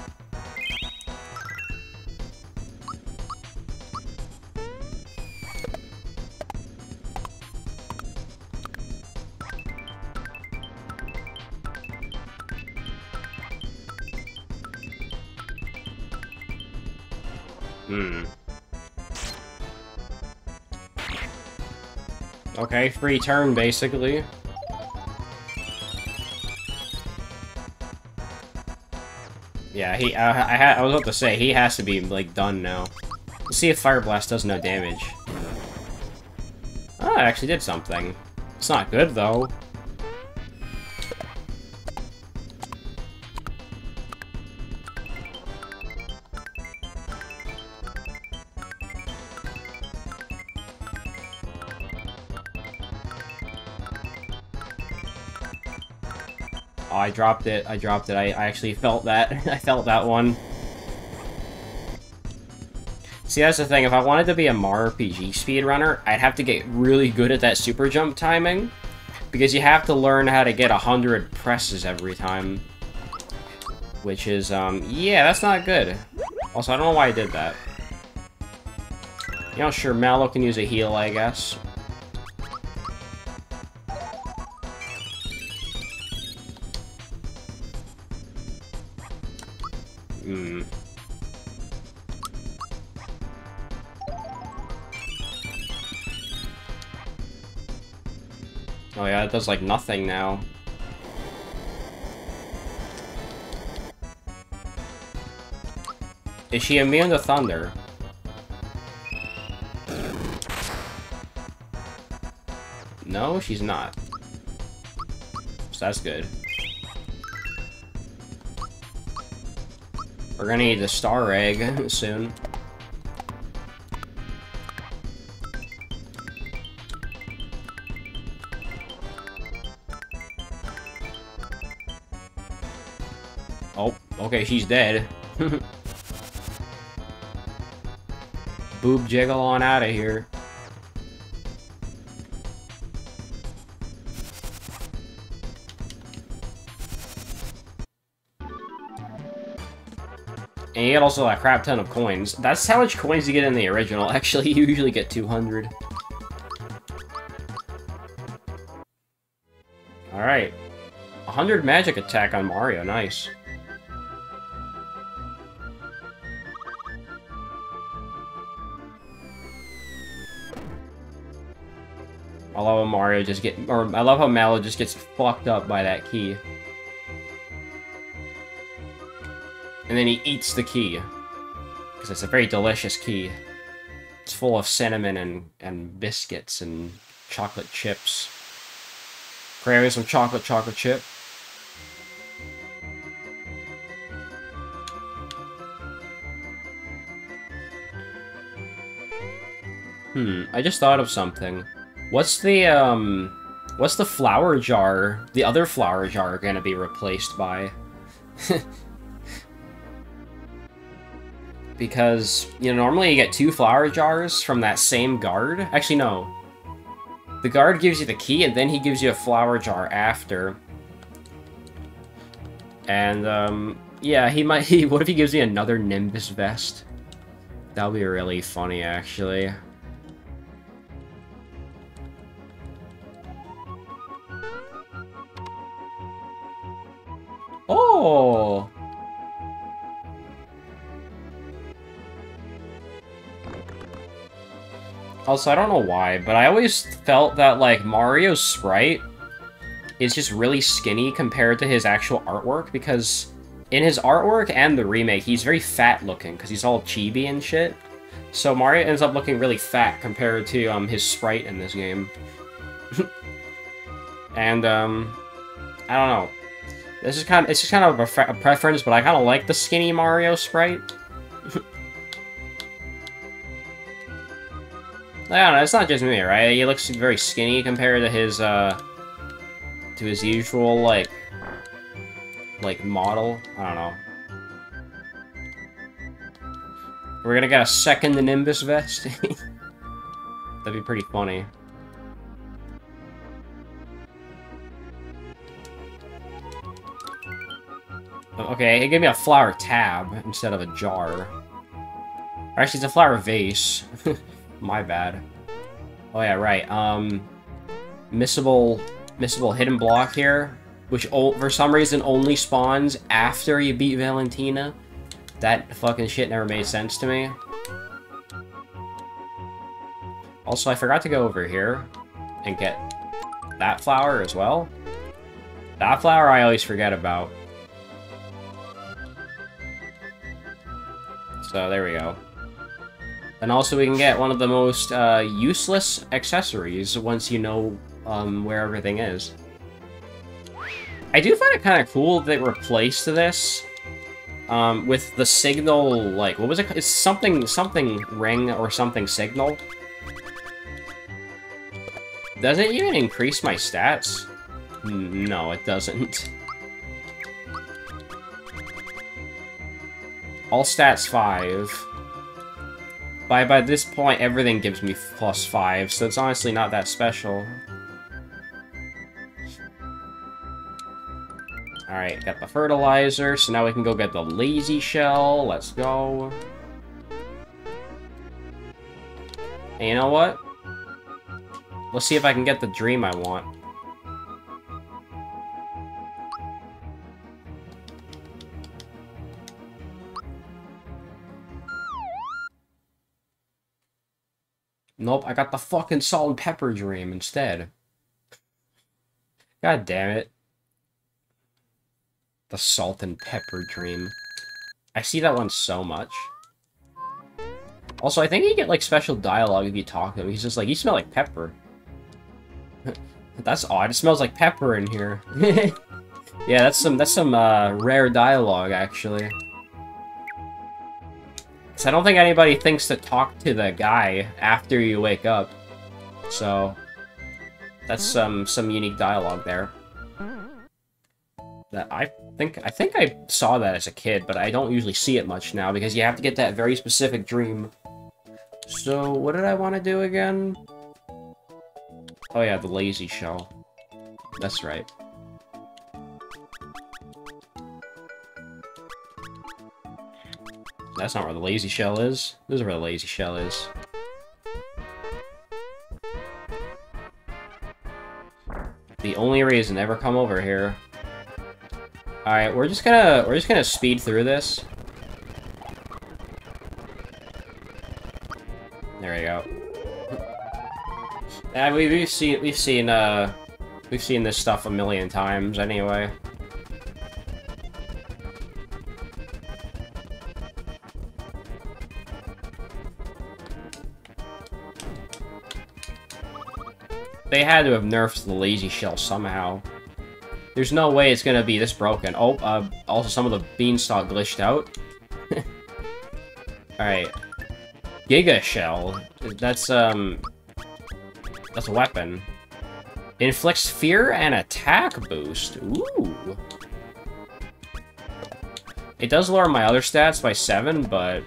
Okay, free turn, basically. Yeah, I was about to say, he has to be, like, done now. Let's see if Fire Blast does no damage. Oh, it actually did something. It's not good, though. I dropped it, I actually felt that. I felt that one. See, that's the thing, if I wanted to be a Mario RPG speedrunner, I'd have to get really good at that super jump timing, because you have to learn how to get 100 presses every time. Which is, yeah, that's not good. Also, I don't know why I did that. You know, sure, Mallow can use a heal, I guess. Oh yeah, it does like nothing now. Is she immune to thunder? No, she's not. So that's good. We're gonna need the star egg soon. Oh, okay, she's dead. Boob jiggle on out of here. And you get also a crap ton of coins. That's how much coins you get in the original. Actually, you usually get 200. Alright. 100 magic attack on Mario, nice. I love how Mario just get, or I love how Mallow just gets fucked up by that key. And then he eats the key. Because it's a very delicious key. It's full of cinnamon and biscuits and chocolate chips. Craving some chocolate chip. I just thought of something. What's the flower jar, the other flower jar gonna be replaced by? Because, you know, normally you get 2 flower jars from that same guard. Actually, no. The guard gives you the key, and then he gives you a flower jar after. And, yeah, what if he gives you another Nimbus vest? That would be really funny, actually. Oh! Also, I don't know why, but I always felt that, like, Mario's sprite is just really skinny compared to his actual artwork, because in his artwork and the remake, he's very fat-looking, because he's all chibi and shit. So Mario ends up looking really fat compared to, his sprite in this game. And, I don't know. This is kind of, it's just kind of a preference, but I kind of like the skinny Mario sprite. I don't know, it's not just me, right? He looks very skinny compared to his usual, like, model. I don't know. We're gonna get a second Nimbus vest? That'd be pretty funny. Okay, it gave me a flower tab instead of a jar. Or actually, it's a flower vase. My bad. Oh yeah, right. Missable hidden block here, which for some reason only spawns after you beat Valentina. That fucking shit never made sense to me. Also, I forgot to go over here and get that flower as well. That flower I always forget about. So, there we go. And also, we can get one of the most useless accessories once you know where everything is. I do find it kind of cool that they replaced this with the signal, like, what was it? It's something ring or something signal. Does it even increase my stats? No, it doesn't. All stats 5. By this point, everything gives me plus 5, so it's honestly not that special. Alright, got the fertilizer, so now we can go get the Lazy Shell. Let's go. And you know what? Let's see if I can get the dream I want. Nope, I got the fucking salt and pepper dream instead. God damn it. The salt and pepper dream. I see that one so much. Also, I think you get, like, special dialogue if you talk to him. He's just like, you smell like pepper. That's odd. It smells like pepper in here. Yeah, that's some rare dialogue, actually. So I don't think anybody thinks to talk to the guy after you wake up. So that's some unique dialogue there. That I think I saw that as a kid, but I don't usually see it much now because you have to get that very specific dream. So what did I want to do again? Oh yeah, the Lazy Shell. That's right. That's not where the Lazy Shell is. This is where the Lazy Shell is. The only reason to ever come over here. Alright, we're just gonna speed through this. There we go. Yeah, we've seen this stuff a million times anyway. They had to have nerfed the Lazy Shell somehow. There's no way it's gonna be this broken. Oh, also some of the beanstalk glitched out. Alright. Giga Shell. That's a weapon. Inflicts fear and attack boost. Ooh. It does lower my other stats by 7, but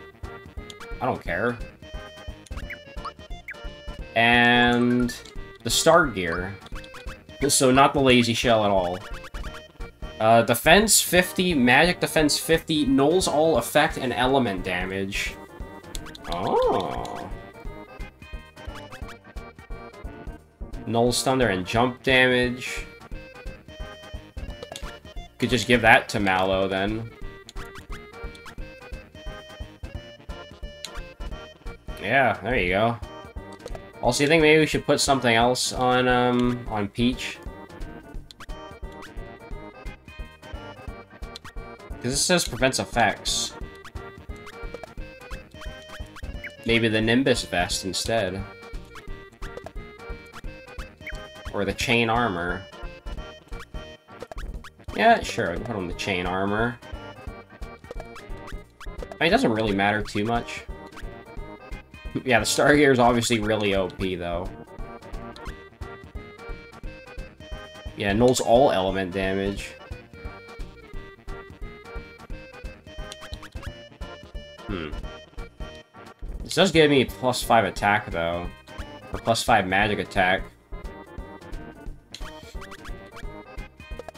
I don't care. And the Star Gear. So not the Lazy Shell at all. Defense 50, magic defense 50, nulls all effect and element damage. Oh. Nulls thunder and jump damage. Could just give that to Mallow then. Yeah, there you go. Also, you think maybe we should put something else on Peach? Because this says prevents effects. Maybe the Nimbus Vest instead. Or the Chain Armor. Yeah, sure, I can put on the Chain Armor. I mean, it doesn't really matter too much. Yeah, the Star Gear is obviously really OP, though. Yeah, nulls all element damage. Hmm. This does give me plus 5 attack, though. Or plus 5 magic attack.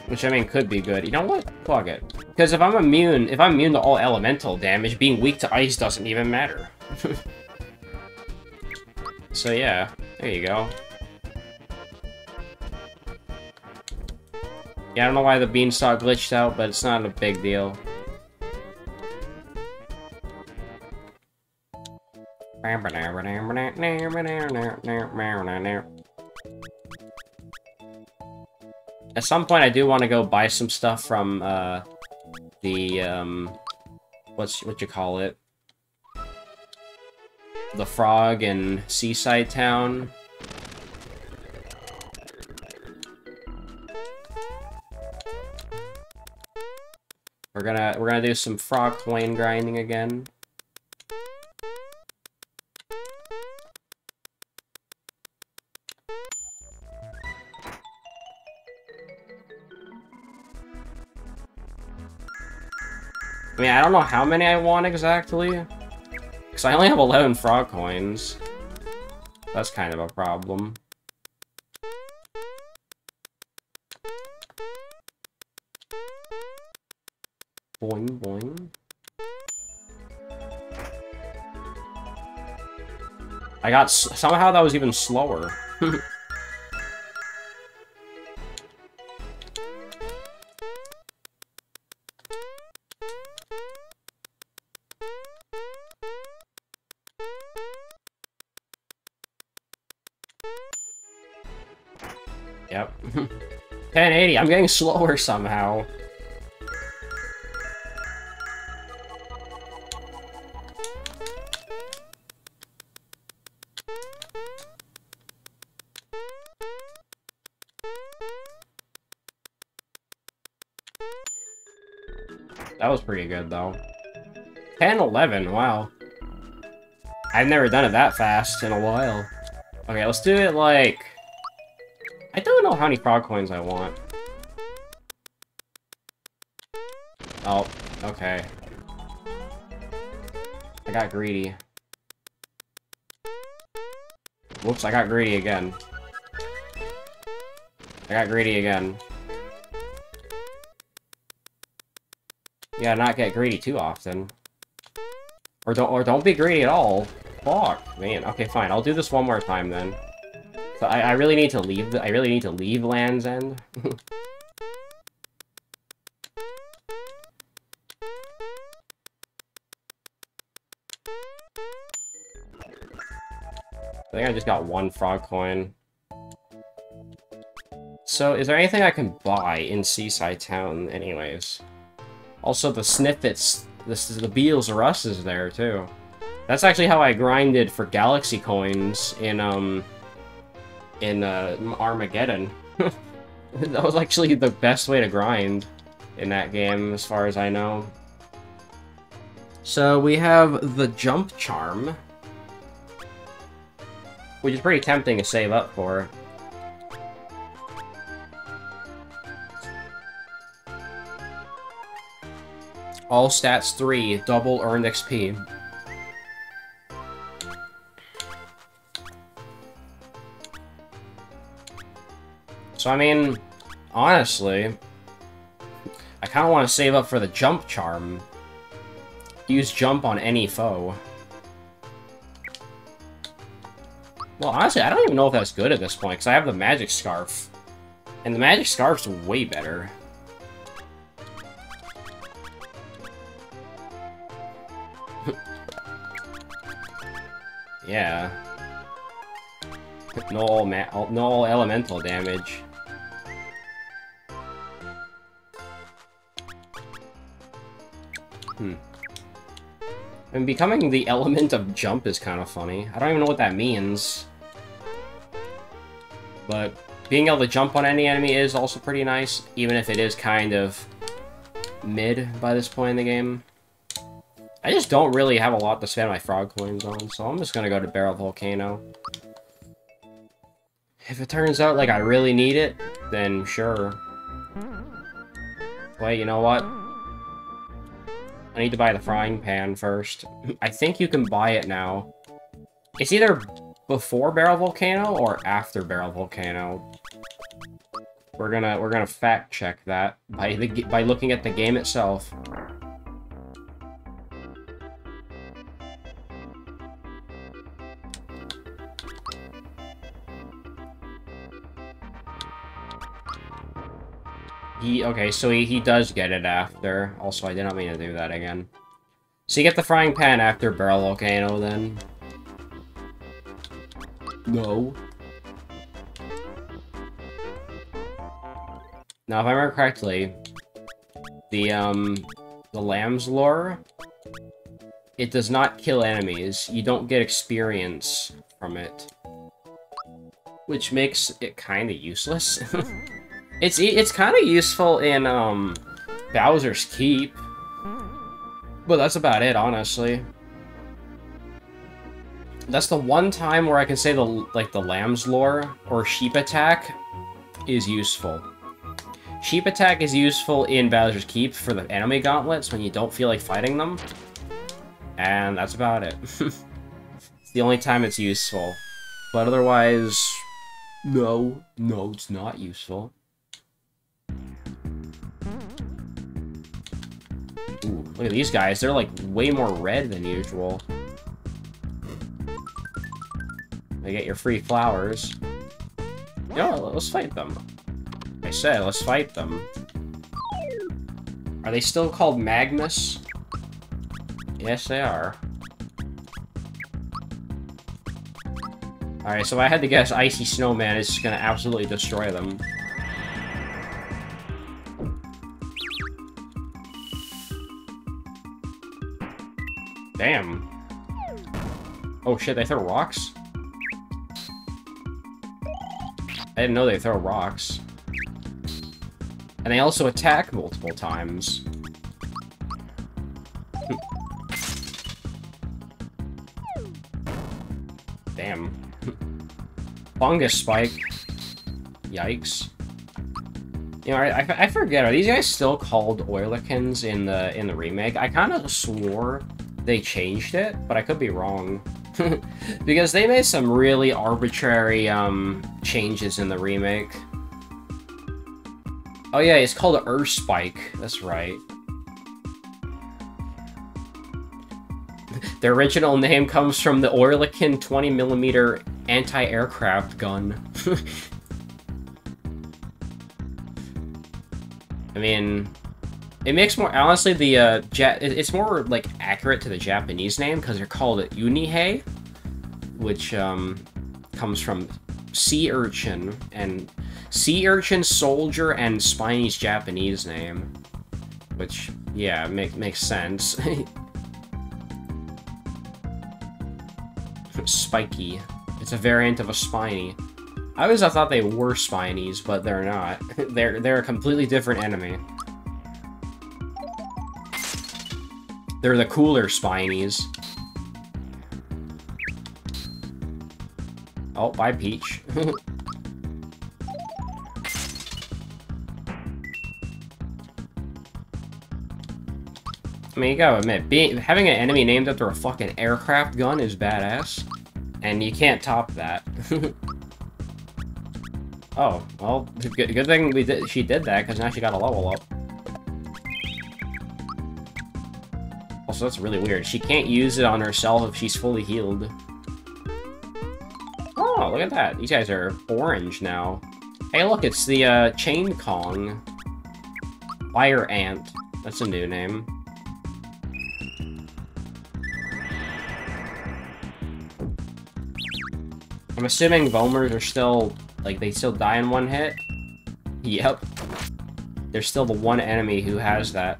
Which, I mean, could be good. You know what? Plug it. Because if I'm immune to all elemental damage, being weak to ice doesn't even matter. So yeah, there you go. Yeah, I don't know why the beanstalk glitched out, but it's not a big deal. At some point, I do want to go buy some stuff from, the Frog and Seaside Town. We're gonna do some frog coin grinding again. I mean, I don't know how many I want exactly, because I only have 11 frog coins. That's kind of a problem. Boing, boing. I got... somehow that was even slower. Yep. 1080, I'm getting slower somehow. That was pretty good, though. 10-11, wow. I've never done it that fast in a while. Okay, let's do it like... I don't know how many frog coins I want. Oh, okay. I got greedy. Whoops, I got greedy again. You gotta not get greedy too often. Or don't be greedy at all. Fuck, man. Okay, fine. I'll do this one more time then. So I really need to leave. I really need to leave Land's End. I think I just got one frog coin. So is there anything I can buy in Seaside Town, anyways? Also, the Snippets, this is the Beals or Us is there too. That's actually how I grinded for Galaxy coins in Armageddon. That was actually the best way to grind in that game, as far as I know. So we have the Jump Charm, which is pretty tempting to save up for. All stats 3, double earned XP. So, I mean, honestly, I kind of want to save up for the Jump Charm. Use Jump on any foe. Well, honestly, I don't even know if that's good at this point, because I have the Magic Scarf. And the Magic Scarf's way better. Yeah. No elemental damage. And becoming the element of jump is kind of funny. I don't even know what that means. But being able to jump on any enemy is also pretty nice, even if it is kind of mid by this point in the game. I just don't really have a lot to spend my frog coins on, so I'm just gonna go to Barrel Volcano. If it turns out like I really need it, then sure. Wait, you know what? I need to buy the frying pan first. I think you can buy it now. It's either before Barrel Volcano or after Barrel Volcano. We're gonna fact check that by looking at the game itself. Okay, so he does get it after. Also, I did not mean to do that again. So you get the frying pan after Barrel Volcano, then? No. Now, if I remember correctly, the Lamb's Lore, it does not kill enemies. You don't get experience from it. Which makes it kind of useless. It's kind of useful in Bowser's Keep, but that's about it, honestly. That's the one time where I can say the Lamb's Lore or Sheep Attack is useful. Sheep Attack is useful in Bowser's Keep for the enemy gauntlets when you don't feel like fighting them, and that's about it. It's the only time it's useful, but otherwise, no, it's not useful. Ooh, look at these guys. They're, like, way more red than usual. They get your free flowers. Yo, let's fight them. I said, let's fight them. Are they still called Magnus? Yes, they are. Alright, so if I had to guess, Icy Snowman is just gonna absolutely destroy them. Damn. Oh shit, they throw rocks? I didn't know they throw rocks. And they also attack multiple times. Damn. Fungus spike. Yikes. You know, I forget, are these guys still called Oilikins in the remake? I kind of swore they changed it, but I could be wrong. Because they made some really arbitrary changes in the remake. Oh yeah, it's called an Earth Spike. That's right. The original name comes from the Oerlikon 20mm anti-aircraft gun. I mean, it makes more, honestly, the it's more like accurate to the Japanese name because they're called Unihei, which comes from sea urchin and sea urchin soldier and Spiny's Japanese name, which yeah makes sense. Spiky, it's a variant of a Spiny. I always thought they were Spinies, but they're not. They're a completely different enemy. They're the cooler Spinies. Oh, bye, Peach. I mean, you gotta admit, having an enemy named after a fucking aircraft gun is badass. And you can't top that. Oh, well, good thing she did that, because now she got a level up. Also, that's really weird. She can't use it on herself if she's fully healed. Oh, look at that. These guys are orange now. Hey, look, it's the Chain Kong. Fire Ant. That's a new name. I'm assuming Vomers are still, like, they still die in one hit? Yep. There's still the one enemy who has that.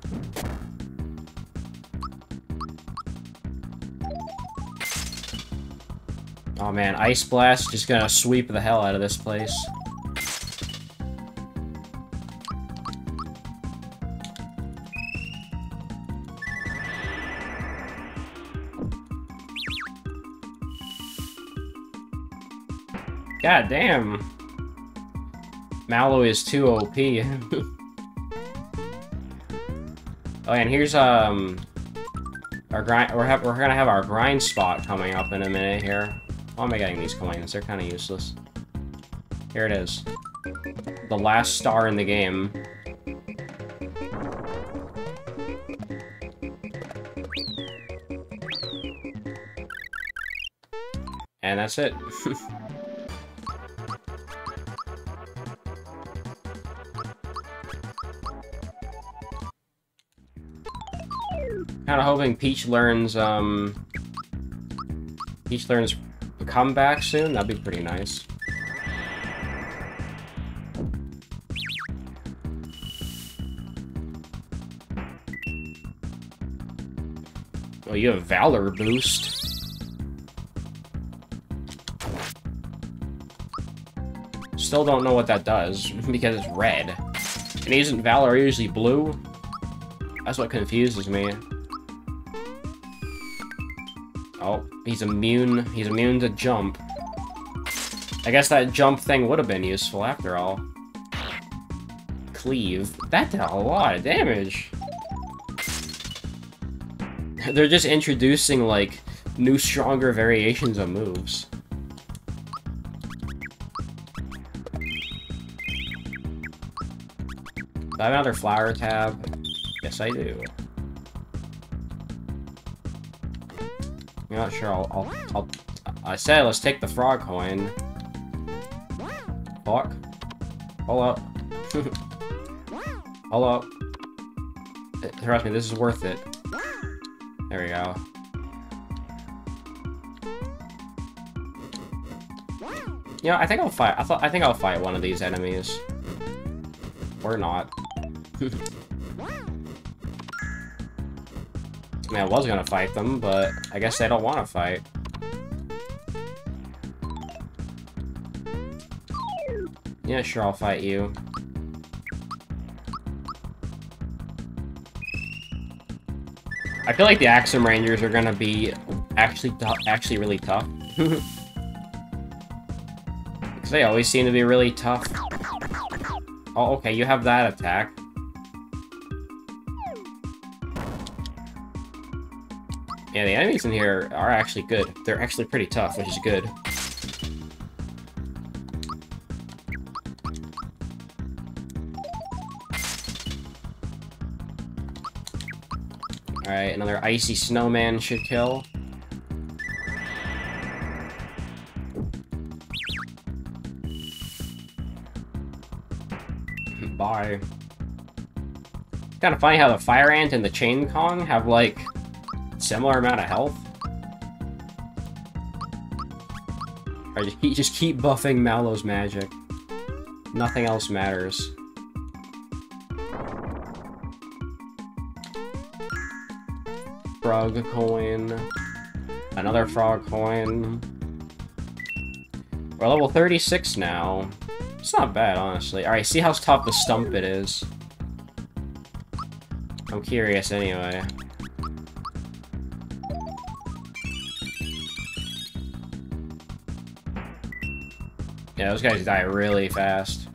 Oh man, Ice Blast just gonna sweep the hell out of this place. God damn. Mallow is too OP. Oh, and here's our grind. We're gonna have our grind spot coming up in a minute here. Why am I getting these coins? They're kind of useless. Here it is. the last star in the game. And that's it. Kind of hoping Peach learns comeback soon. That'd be pretty nice. Oh, you have Valor boost. Still don't know what that does, because it's red. And isn't Valor usually blue? That's what confuses me. Oh, he's immune to jump. I guess that jump thing would have been useful after all. Cleave. That did a lot of damage. They're just introducing, like, new, stronger variations of moves. Do I have another flower tab? Yes, I do. I'm not sure. I said let's take the frog coin. Fuck. Hold up. Hold up. Trust me, this is worth it. There we go. You know, I think I'll fight one of these enemies. Or not. I mean, I was gonna fight them, but I guess they don't want to fight. Yeah, sure, I'll fight you. I feel like the Axum Rangers are gonna be actually really tough. Because they always seem to be really tough. Oh, okay, you have that attack. Yeah, the enemies in here are actually good. They're actually pretty tough, which is good. Alright, another icy snowman should kill. Bye. It's kind of funny how the Fire Ant and the Chain Kong have, like, similar amount of health. Or just keep buffing Mallow's magic. Nothing else matters. Frog coin. Another frog coin. We're level 36 now. It's not bad, honestly. Alright, see how tough the stump it is. I'm curious anyway. Yeah, those guys die really fast.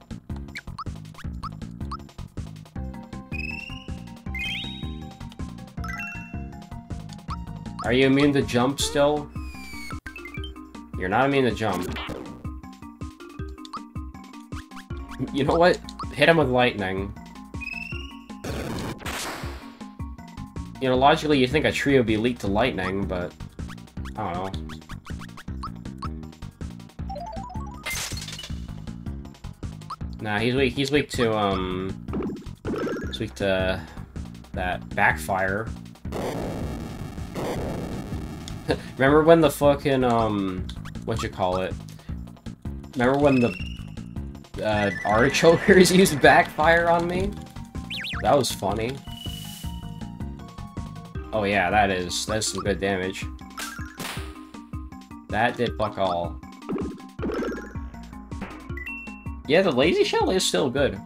Are you immune to jump still? You're not immune to jump. You know what? Hit him with lightning. You know, logically you'd think a tree would be leaked to lightning, but I don't know. Nah, he's weak to that backfire. Remember when the fucking Remember when the artichokers used backfire on me? That was funny. Oh yeah, that's some good damage. That did fuck all. Yeah, the Lazy Shell is still good.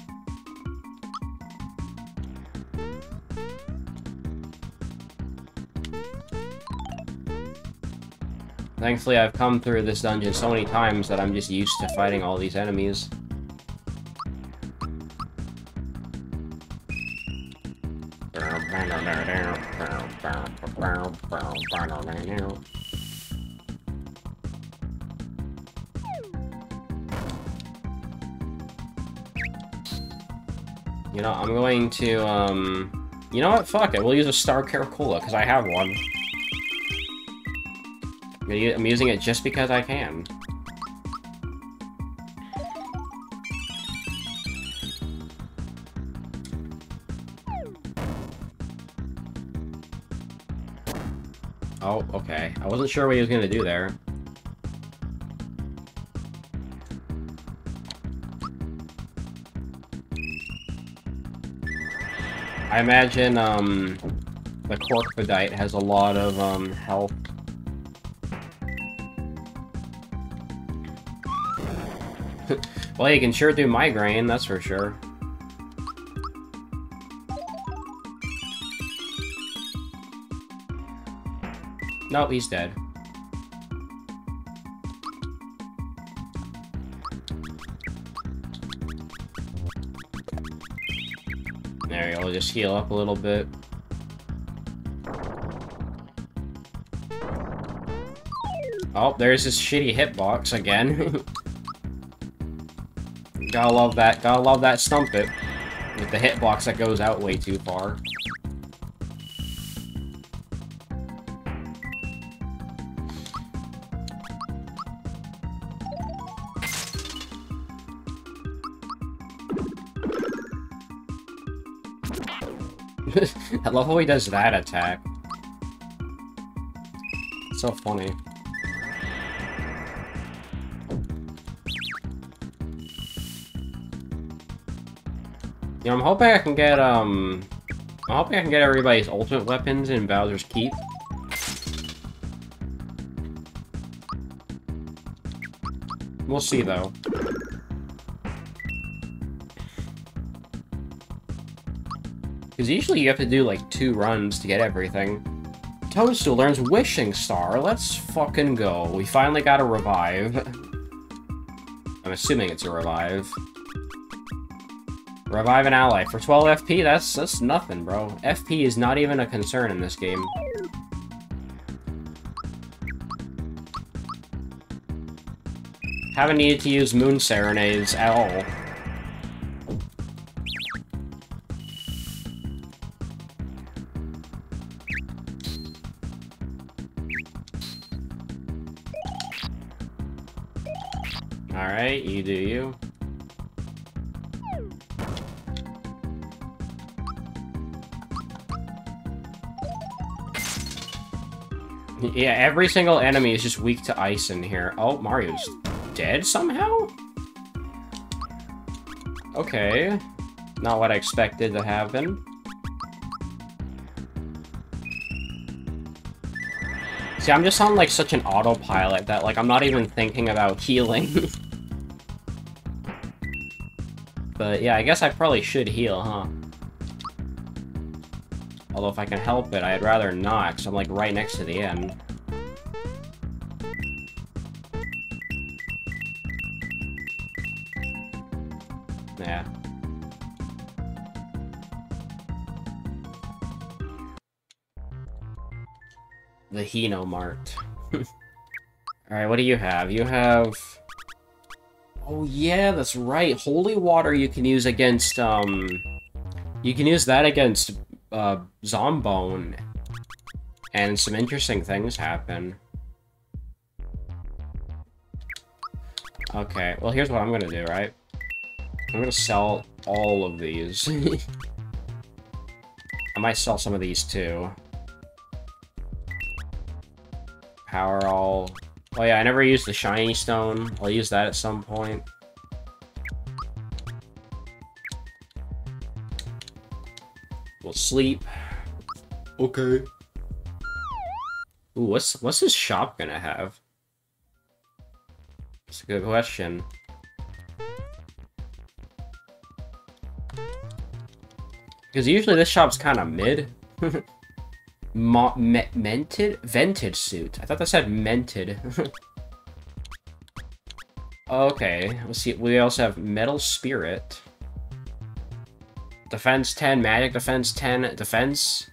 Thankfully, I've come through this dungeon so many times that I'm just used to fighting all these enemies. You know, I'm going to, you know what? Fuck it. We'll use a Star Caracola, because I have one. I'm using it just because I can. Oh, okay. I wasn't sure what he was going to do there. I imagine, the Corkvidite has a lot of, health. Well, you can sure do Migraine, that's for sure. Nope, he's dead. There we go, we'll just heal up a little bit. Oh, there's this shitty hitbox again. Gotta love that stump it. With the hitbox that goes out way too far. I love how he does that attack. It's so funny. You know, I'm hoping I can get, I'm hoping I can get everybody's ultimate weapons in Bowser's Keep. We'll see, though. Because usually you have to do, like, 2 runs to get everything. Toadstool learns Wishing Star. Let's fucking go. We finally got a revive. I'm assuming it's a revive. Revive an ally. For 12 FP, that's nothing, bro. FP is not even a concern in this game. Haven't needed to use Moon Serenades at all. Alright, you do you. Yeah, every single enemy is just weak to ice in here. Oh, Mario's dead somehow? Okay. Not what I expected to happen. See, I'm just on, like, such an autopilot that, like, I'm not even thinking about healing. But, yeah, I guess I probably should heal, huh? Although if I can help it, I'd rather not, because I'm, like, right next to the end. Yeah. The Hino Mart. Alright, what do you have? You have... Oh yeah, that's right. Holy Water you can use against, You can use that against... Zombone, and some interesting things happen. Okay, well, here's what I'm gonna do, right? I'm gonna sell all of these. I might sell some of these, too. Power all... Oh yeah, I never used the shiny stone. I'll use that at some point. Sleep. Okay. Ooh, what's his shop gonna have? That's a good question. Because usually this shop's kind of mid. Mented? Vented suit. I thought that said mented. Okay, let's see. We also have Metal Spirit. Defense 10, Magic Defense 10, Defense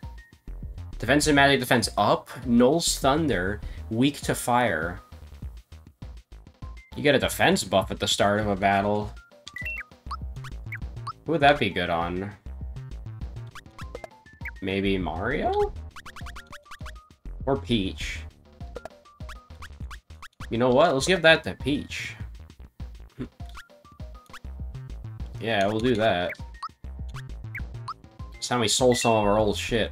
and Magic Defense up, Null's Thunder, weak to fire. You get a defense buff at the start of a battle. Who would that be good on? Maybe Mario? Or Peach? You know what? Let's give that to Peach. Yeah, we'll do that. That's how we sold some of our old shit.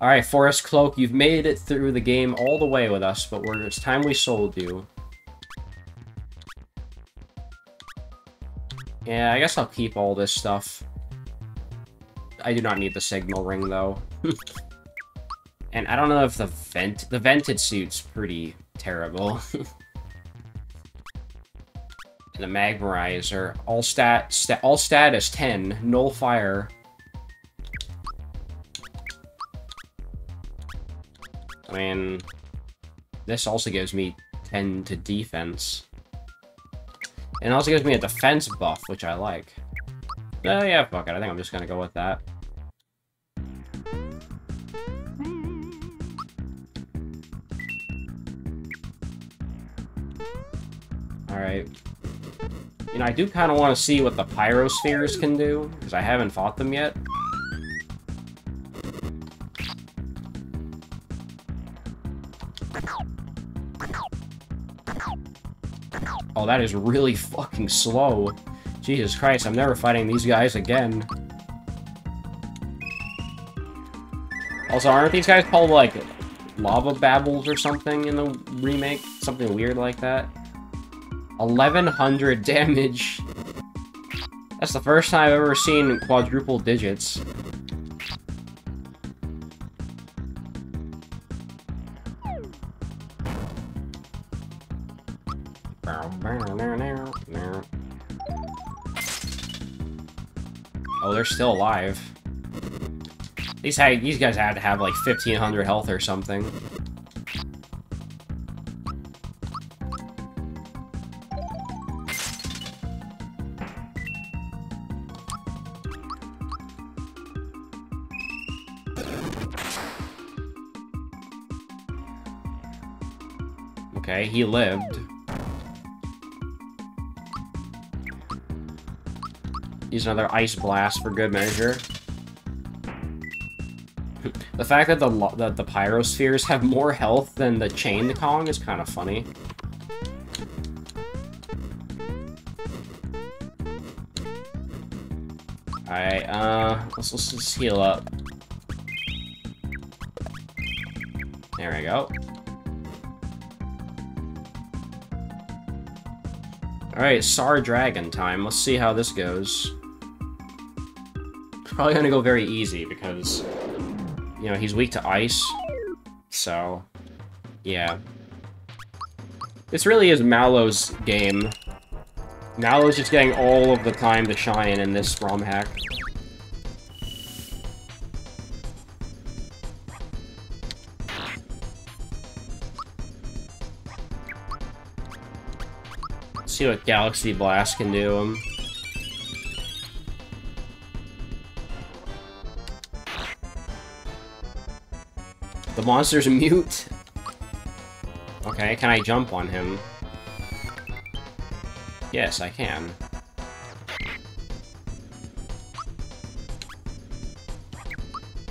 Alright, Forest Cloak, you've made it through the game all the way with us, but it's time we sold you. Yeah, I guess I'll keep all this stuff. I do not need the signal ring, though. And I don't know if the vented suit's pretty terrible. And the Magmarizer. All stat is 10. Null fire. I mean, this also gives me 10 to defense. And also gives me a defense buff, which I like. Oh yeah, fuck it. I think I'm just gonna go with that. Alright. You know, I do kind of want to see what the Pyrospheres can do, because I haven't fought them yet. Oh, that is really fucking slow. Jesus Christ, I'm never fighting these guys again. Also, aren't these guys called, like, Lava Babbles or something in the remake? Something weird like that? 1100 damage. That's the first time I've ever seen quadruple digits. Oh, they're still alive. These guys had to have like 1500 health or something. Okay, he lived. Use another Ice Blast for good measure. The fact that the Pyrospheres have more health than the Chained Kong is kind of funny. Alright, let's just heal up. There we go. Alright, Sar Dragon time. Let's see how this goes. Probably gonna go very easy because, you know, he's weak to ice. So, yeah. This really is Mallow's game. Mallow's just getting all of the time to shine in this ROM hack. Let's see what Galaxy Blast can do him. The monster's mute? Okay, can I jump on him? Yes, I can.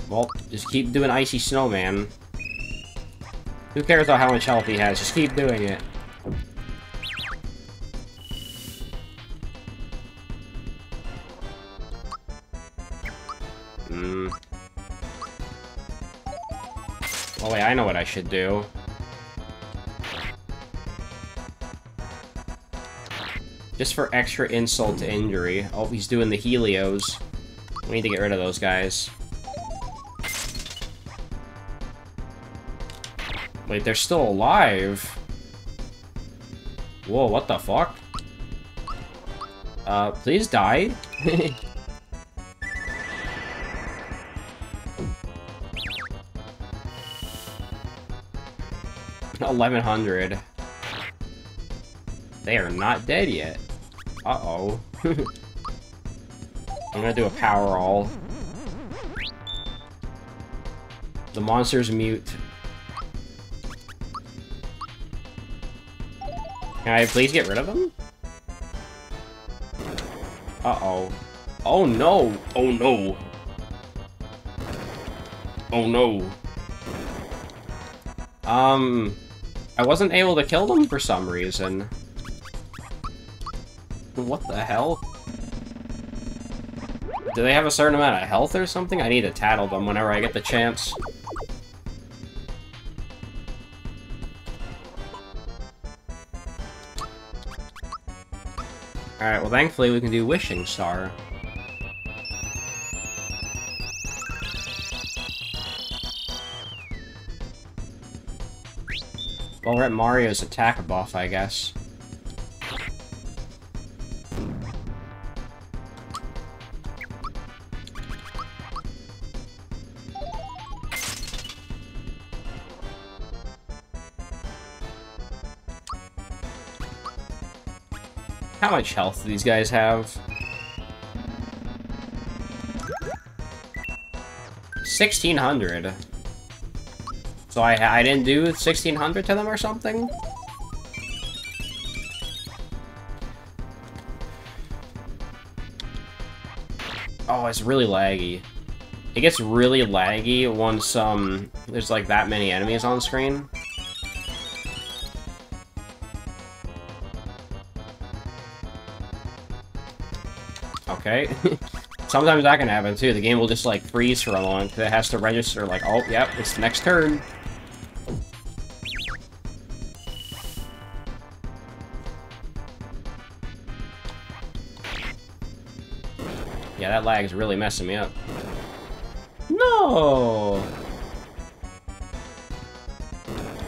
Well, just keep doing Icy Snowman. Who cares about how much health he has? Just keep doing it. Oh wait, I know what I should do. Just for extra insult to injury. Oh, he's doing the Helios. We need to get rid of those guys. Wait, they're still alive? Whoa, what the fuck? Please die? $1,100. They are not dead yet. Uh-oh. I'm gonna do a power all. The monster's mute. Can I please get rid of them? Uh-oh. Oh no! Oh no! Oh no. I wasn't able to kill them for some reason. What the hell? Do they have a certain amount of health or something? I need to tattle them whenever I get the chance. Alright, well thankfully we can do Wishing Star. Well, we're at Mario's attack buff, I guess. How much health do these guys have? 1,600. So I didn't do 1,600 to them or something? Oh, it's really laggy. It gets really laggy once there's like that many enemies on screen. Okay. Sometimes that can happen too. The game will just like freeze for a long because it has to register like, oh, yep, it's the next turn. Yeah, that lag is really messing me up. No!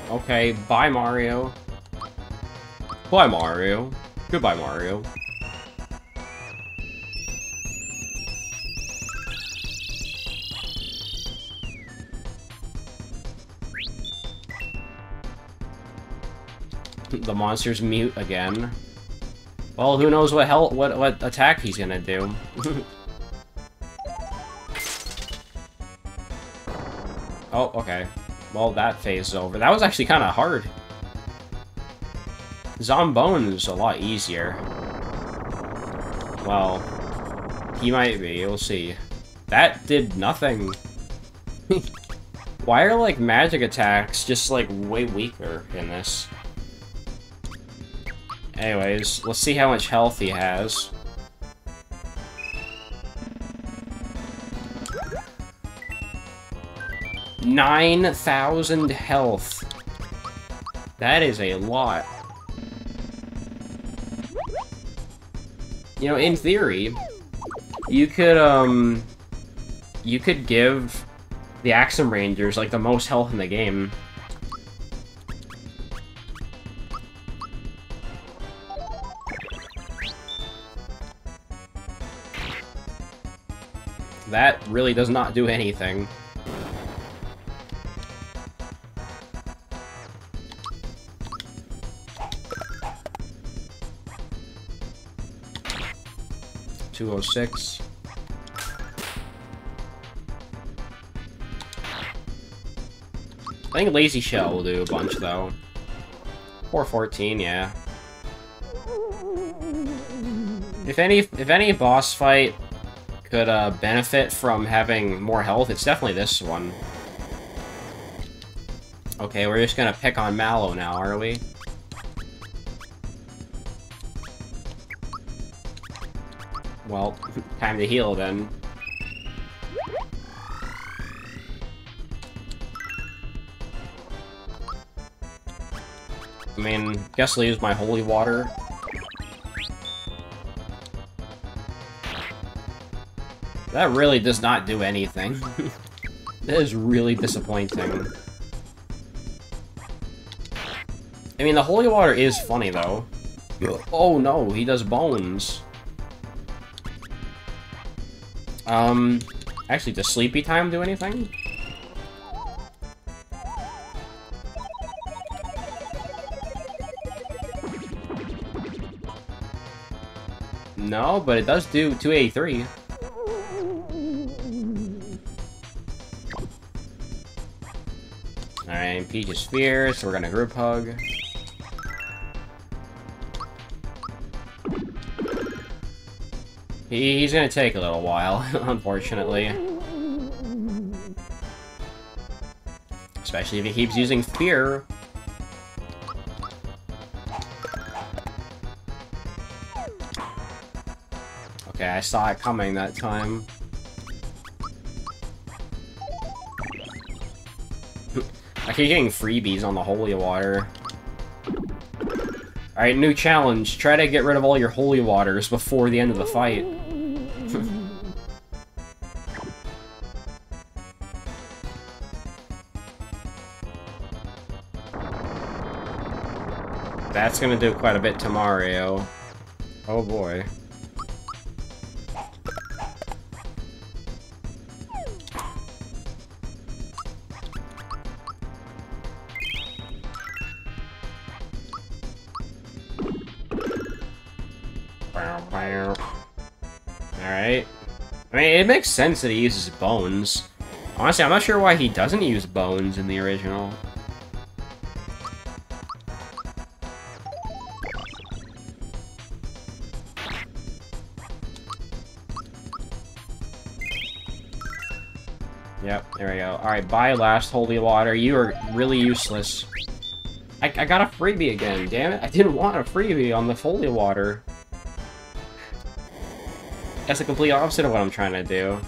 Okay, bye Mario. Bye Mario. Goodbye Mario. The monster's mute again. Well, who knows what what attack he's gonna do. Oh, okay. Well, that phase is over. That was actually kind of hard. Zombone is a lot easier. Well, he might be. We'll see. That did nothing. Why are like magic attacks just like way weaker in this? Anyways, let's see how much health he has. $9,000 health. That is a lot. You know, in theory, you could give the Axum Rangers like the most health in the game. That really does not do anything. $206. I think Lazy Shell will do a bunch though. 414, yeah. If any boss fight could benefit from having more health, it's definitely this one. Okay, we're just gonna pick on Mallow now, are we? Well, time to heal then. I mean, guess I'll use my holy water. That really does not do anything. That is really disappointing. I mean, the holy water is funny, though. Oh no, he does bones. Actually, does Sleepy Time do anything? No, but it does do 283. Peach is fierce, so we're gonna group hug. He's gonna take a little while, unfortunately. Especially if he keeps using fear. Okay, I saw it coming that time. I keep getting freebies on the holy water. Alright, new challenge. Try to get rid of all your holy waters before the end of the fight. That's gonna do quite a bit to Mario. Oh boy. It makes sense that he uses bones. Honestly, I'm not sure why he doesn't use bones in the original. Yep, there we go. Alright, bye last holy water. You are really useless. I got a freebie again, damn it. I didn't want a freebie on the holy water. That's the complete opposite of what I'm trying to do.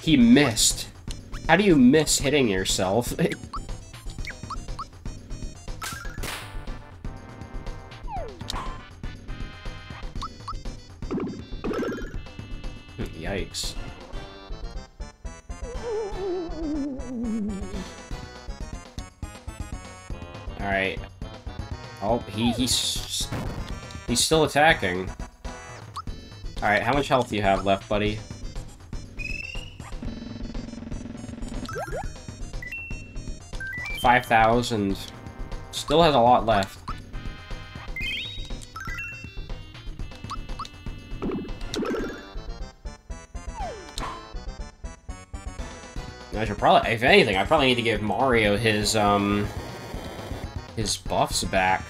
He missed. How do you miss hitting yourself? Yikes. Alright. Oh, he's still attacking. Alright, how much health do you have left, buddy? $5,000. Still has a lot left. I should probably, if anything, I probably need to give Mario his buffs back.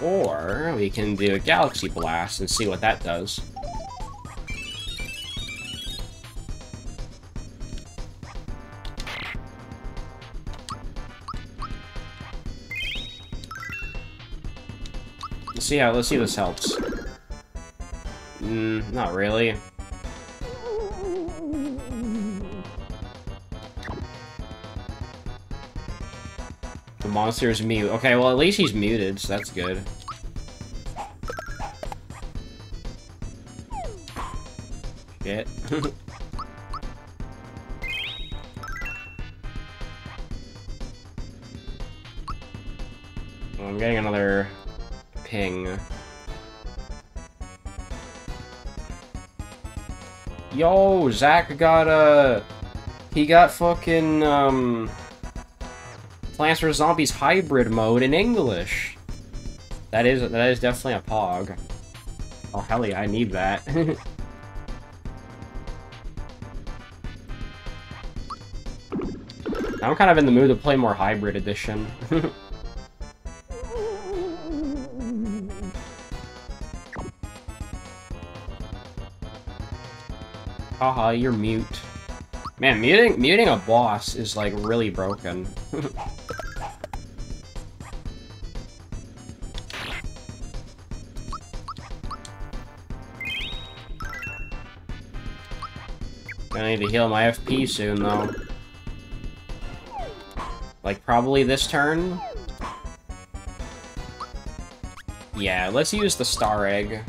Or we can do a Galaxy Blast and see what that does. Let's see if this helps. Not really. Monster's mute. Okay, well, at least he's muted, so that's good. Shit. I'm getting another ping. Yo, Zach got a... He got fucking, Plants vs. Zombies hybrid mode in English. That is definitely a pog. Oh hell yeah, I need that. I'm kind of in the mood to play more hybrid edition. Haha, you're mute. Man, muting a boss is like really broken. I need to heal my FP soon, though. Like, probably this turn? Yeah, let's use the Star Egg.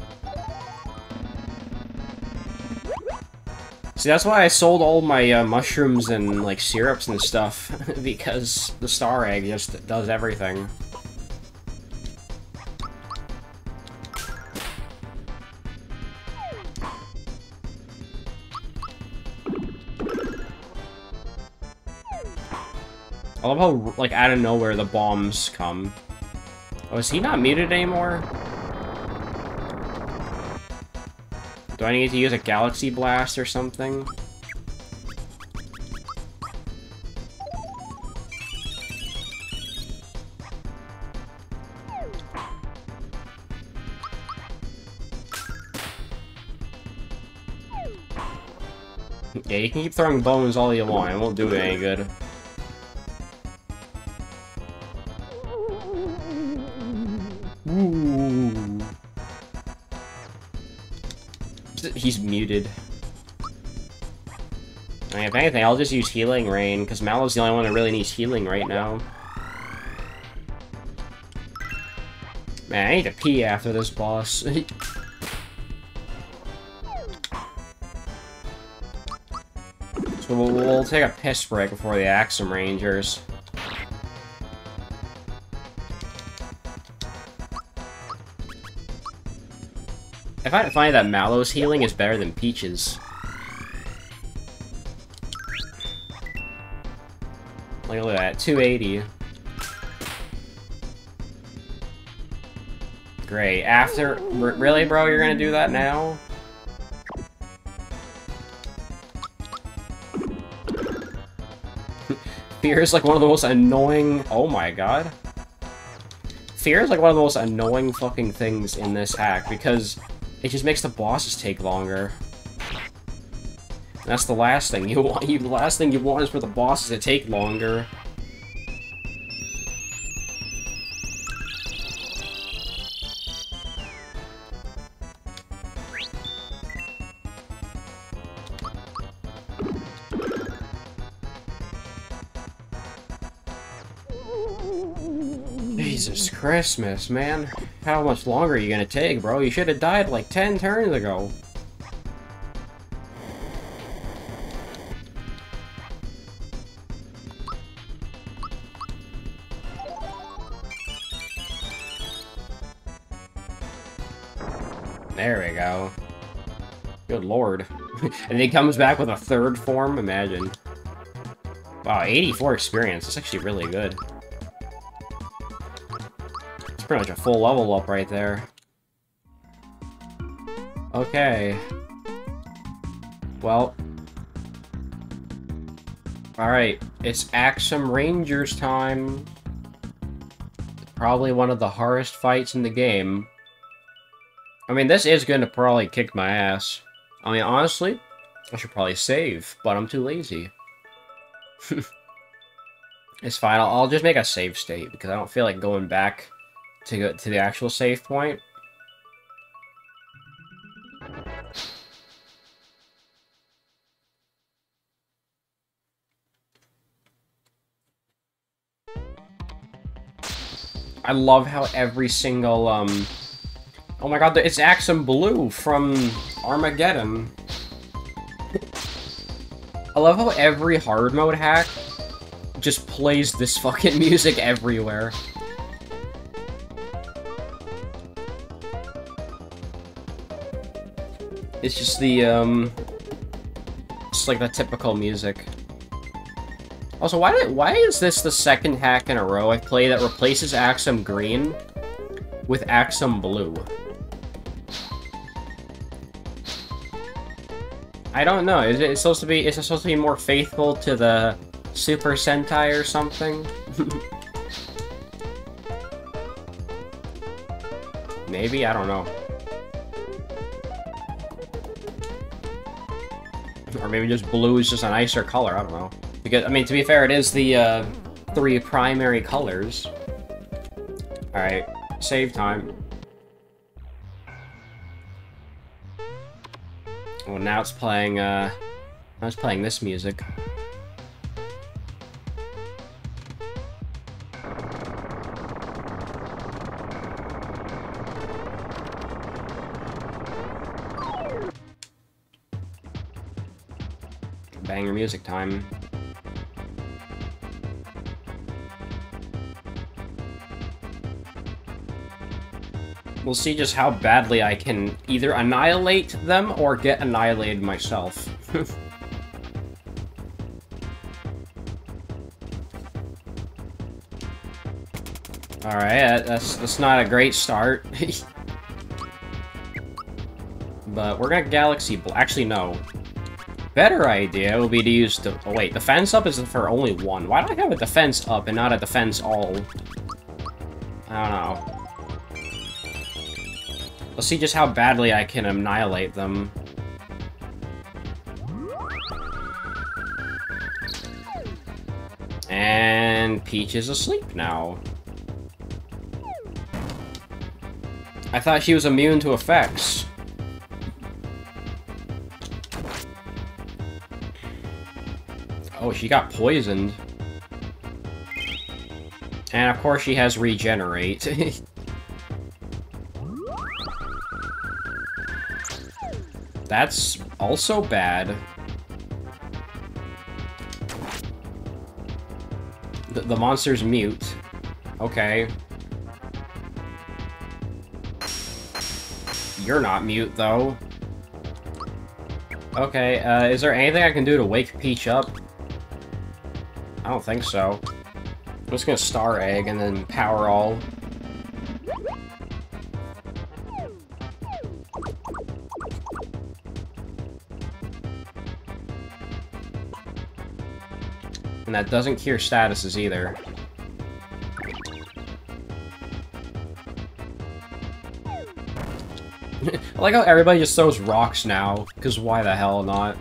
See, that's why I sold all my mushrooms and, like, syrups and stuff, because the Star Egg just does everything. I love how, like, out of nowhere the bombs come. Oh, is he not muted anymore? Do I need to use a Galaxy Blast or something? Yeah, you can keep throwing bones all you want, it won't do any good. Ooh. He's muted. I mean, if anything, I'll just use Healing Rain, because Mallow's the only one that really needs healing right now. Man, I need to pee after this boss. So we'll take a piss break before the Axum Rangers. I find that Mallow's healing is better than Peach's. Look at that, 280. Great. After... really, bro? You're gonna do that now? Fear is like one of the most annoying... Oh my god. Fear is like one of the most annoying fucking things in this hack, because it just makes the bosses take longer. That's the last thing you want. The last thing you want is for the bosses to take longer. Jesus Christmas, man. How much longer are you gonna take, bro? You should have died like 10 turns ago. There we go. Good lord. And he comes back with a third form? Imagine. Wow, 84 experience. That's actually really good. It's pretty much a full level up right there. Okay. Well. Alright. It's Axum Rangers time. Probably one of the hardest fights in the game. I mean, this is gonna probably kick my ass. I mean, honestly, I should probably save, but I'm too lazy. It's fine, I'll just make a save state, because I don't feel like going back to go to the actual save point. I love how every single, oh my god, it's Axum Blue from Armageddon. I love how every hard mode hack just plays this fucking music everywhere. It's just the, just like the typical music. Also, why is this the second hack in a row I play that replaces Axum Green with Axum Blue? I don't know. Is it supposed to be? Is it supposed to be more faithful to the Super Sentai or something? Maybe, I don't know. Or maybe just blue is just a nicer color. I don't know. Because I mean, to be fair, it is the three primary colors. All right, save time. Well, now it's playing, this music. Banger music time. We'll see just how badly I can either annihilate them or get annihilated myself. Alright, that's not a great start. But we're gonna Galaxy Ball. Actually, no. Better idea would be to use the... Oh, wait. Defense up is for only one. Why do I have a defense up and not a defense all? I don't know. Let's see just how badly I can annihilate them. Peach is asleep now. I thought she was immune to effects. Oh, she got poisoned. And of course she has regenerate. That's also bad. The monster's mute. Okay. You're not mute, though. Okay, is there anything I can do to wake Peach up? I don't think so. I'm just gonna Star Egg and then Power All. And that doesn't cure statuses either. I like how everybody just throws rocks now, because why the hell not?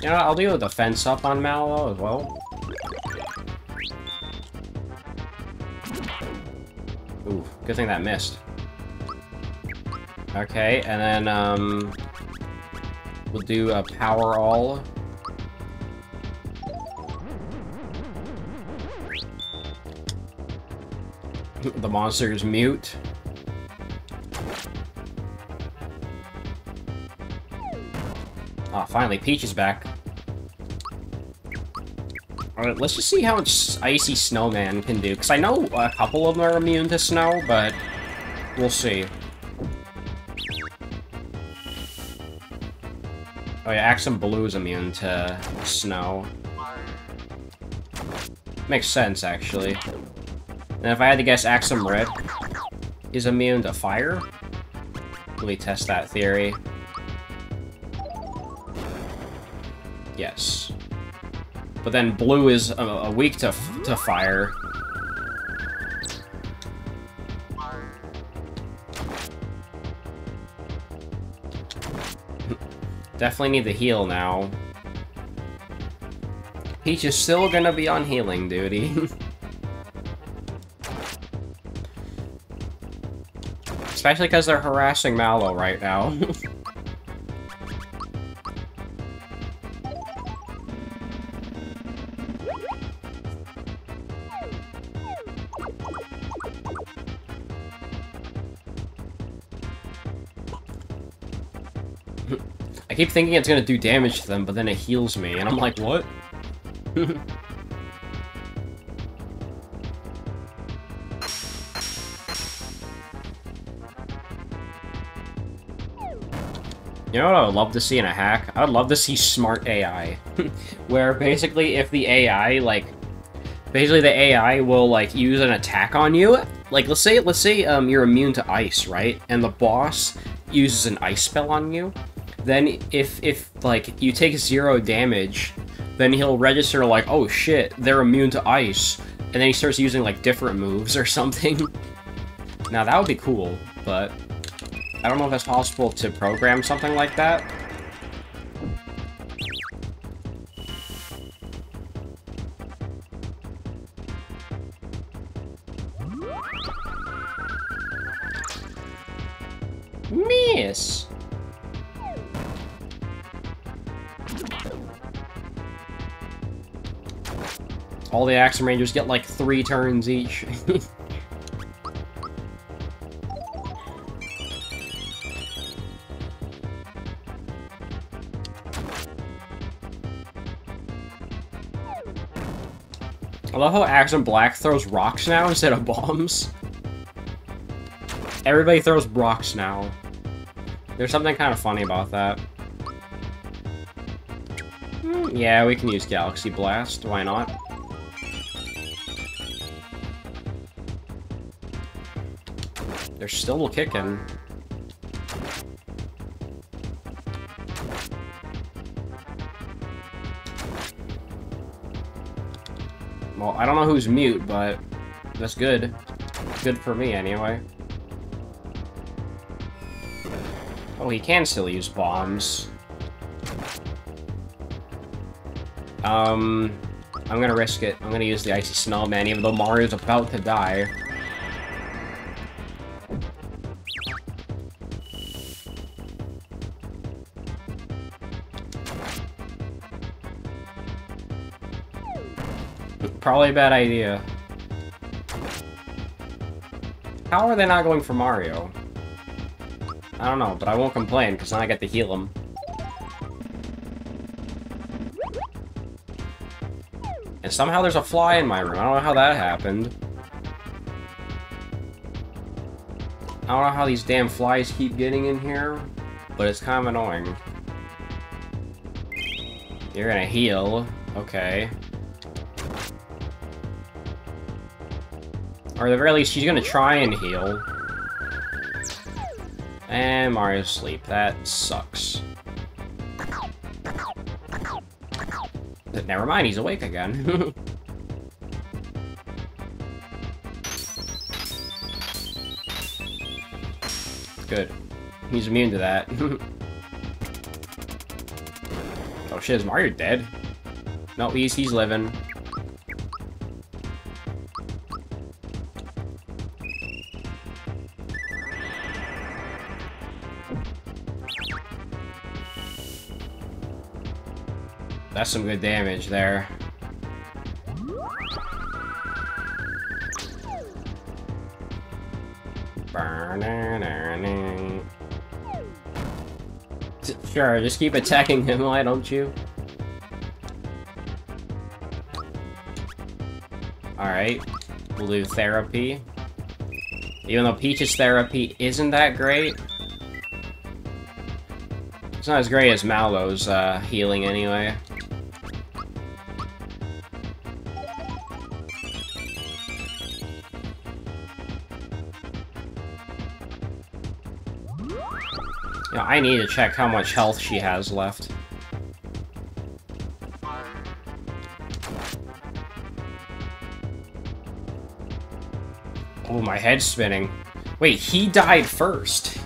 You know, I'll do a defense up on Mallow as well. Ooh, good thing that missed. Okay, and then, we'll do a Power All. The monster is mute. Ah, oh, finally, Peach is back. Alright, let's just see how much Icy Snowman can do, because I know a couple of them are immune to snow, but we'll see. Oh yeah, Axum Blue is immune to snow. Makes sense, actually. And if I had to guess, Axum Red is immune to fire? Let me test that theory. Yes. But then Blue is weak to fire. Definitely need to heal now. Peach is still gonna be on healing duty. Especially because they're harassing Mallow right now. I keep thinking it's gonna do damage to them, but then it heals me, and I'm like, what? You know what I would love to see in a hack? I would love to see smart AI. Where basically if the AI, like... Basically the AI will, like, use an attack on you. Like, let's say you're immune to ice, right? And the boss uses an ice spell on you. Then if you take 0 damage, then he'll register, like, oh shit, they're immune to ice. And then he starts using, like, different moves or something. Now that would be cool, but... I don't know if it's possible to program something like that. Miss! All the Axum Rangers get like 3 turns each. I love how Axum Black throws rocks now instead of bombs. Everybody throws rocks now. There's something kind of funny about that. Yeah, we can use Galaxy Blast. Why not? They're still kicking. Well, I don't know who's mute, but that's good. Good for me, anyway. Oh, he can still use bombs. I'm gonna risk it. I'm gonna use the Icy Snowman, even though Mario's about to die. Probably a bad idea. How are they not going for Mario? I don't know, but I won't complain, because now I get to heal him. And somehow there's a fly in my room. I don't know how that happened. I don't know how these damn flies keep getting in here, but it's kind of annoying. You're gonna heal. Okay. Or at the very least, she's gonna try and heal. And Mario's asleep. That sucks. Never mind, he's awake again. Good. He's immune to that. Oh shit, is Mario dead? No, he's living. That's some good damage there. Sure, just keep attacking him, why don't you? Alright, we'll do therapy. Even though Peach's therapy isn't that great, it's not as great as Mallow's healing anyway. I need to check how much health she has left. Oh, my head's spinning. Wait, he died first.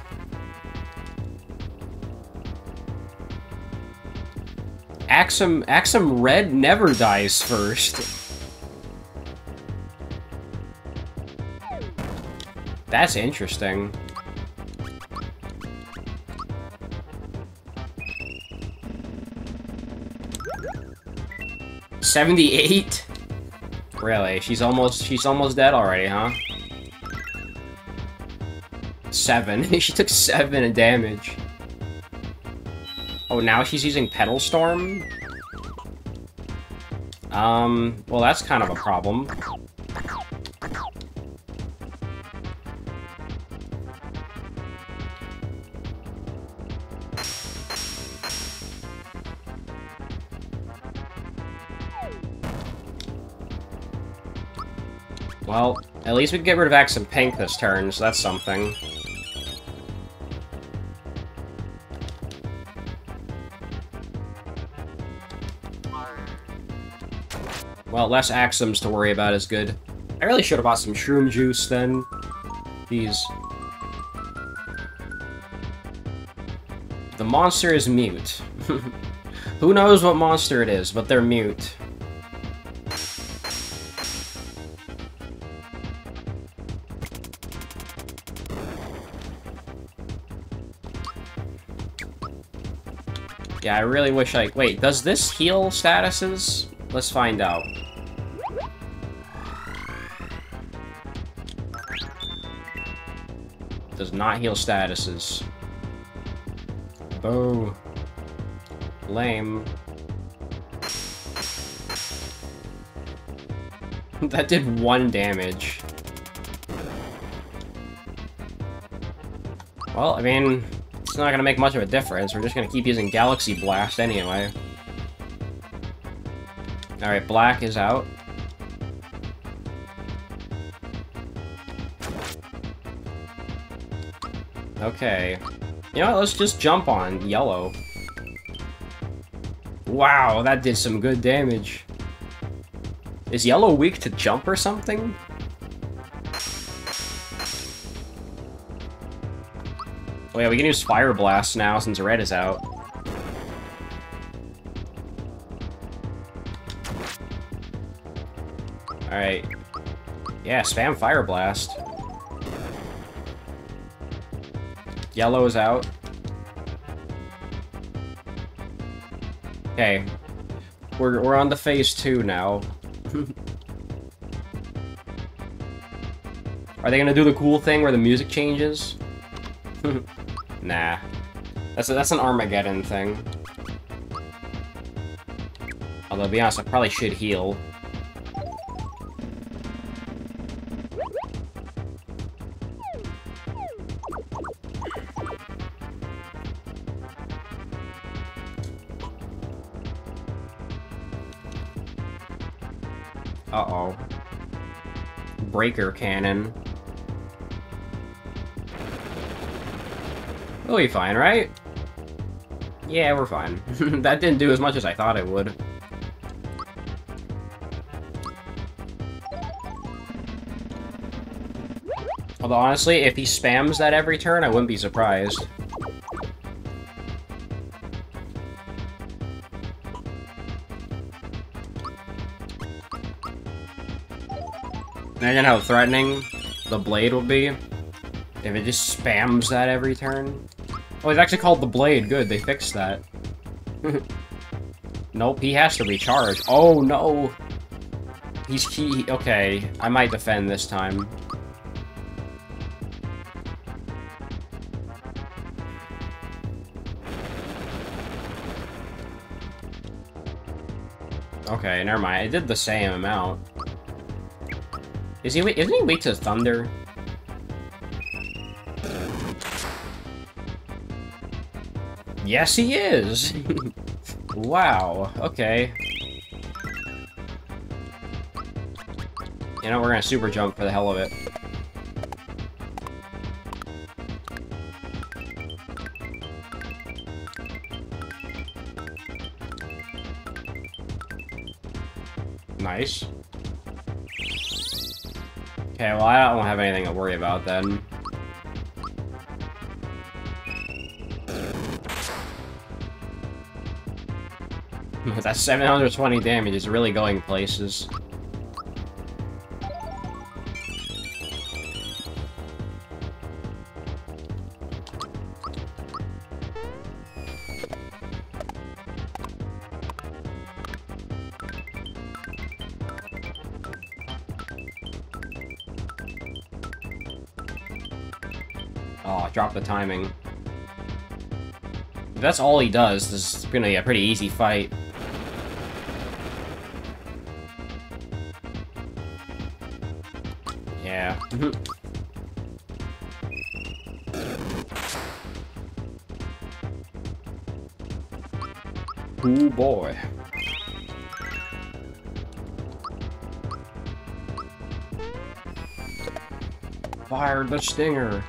Axum Red never dies first. That's interesting. '78? Really? She's almost dead already, huh? 7. She took 7 in damage. Oh, now she's using Petal Storm? Well, that's kind of a problem. Well, at least we can get rid of Axe and Pink this turn, so that's something. Well, less Axums to worry about is good. I really should have bought some Shroom Juice then. These. The monster is mute. Who knows what monster it is, but they're mute. Yeah, I really wish I... Wait, does this heal statuses? Let's find out. Does not heal statuses. Boo. Lame. That did 1 damage. Well, I mean... It's not gonna make much of a difference. We're just gonna keep using Galaxy Blast anyway. Alright, black is out. Okay. You know what? Let's just jump on yellow. Wow, that did some good damage. Is yellow weak to jump or something? Oh yeah, we can use Fire Blast now, since red is out. Alright. Yeah, spam Fire Blast. Yellow is out. Okay. We're on the phase 2 now. Are they gonna do the cool thing where the music changes? Nah. That's an Armageddon thing. Although, to be honest, I probably should heal. Uh-oh. Breaker Cannon. We'll be fine, right? Yeah, we're fine. That didn't do as much as I thought it would. Although, honestly, if he spams that every turn, I wouldn't be surprised. Imagine how threatening the blade will be if it just spams that every turn. Oh, it's actually called the blade. Good, they fixed that. Nope, he has to recharge. Oh, no! He's key. Okay, I might defend this time. Okay, never mind. I did the same amount. Isn't he weak to thunder? Yes, he is! Wow, okay. You know, we're gonna super jump for the hell of it. Nice. Okay, well, I don't have anything to worry about, then. That 720 damage is really going places. Drop the timing. If that's all he does, this is gonna be a pretty easy fight. Yeah. Ooh boy. Fire the stinger.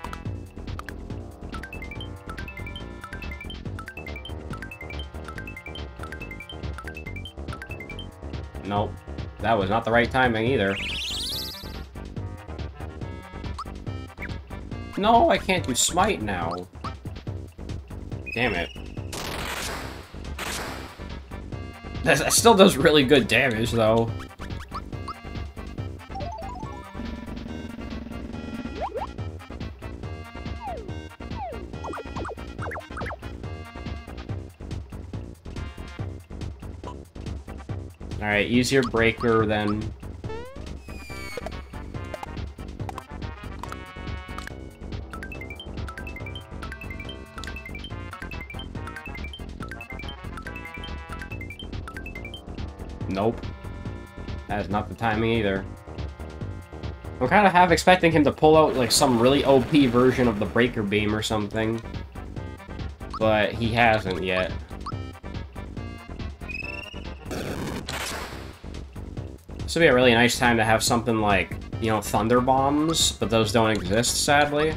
Nope. That was not the right timing either. No, I can't do smite now. Damn it. That still does really good damage, though. Alright, easier breaker than... Nope. That is not the timing either. I'm kind of half expecting him to pull out like some really OP version of the breaker beam or something. But he hasn't yet. This would be a really nice time to have something like, you know, Thunder Bombs, but those don't exist, sadly.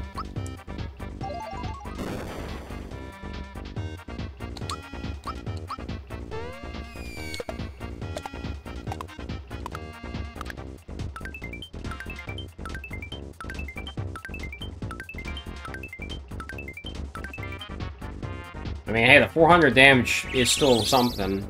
I mean, hey, the 400 damage is still something.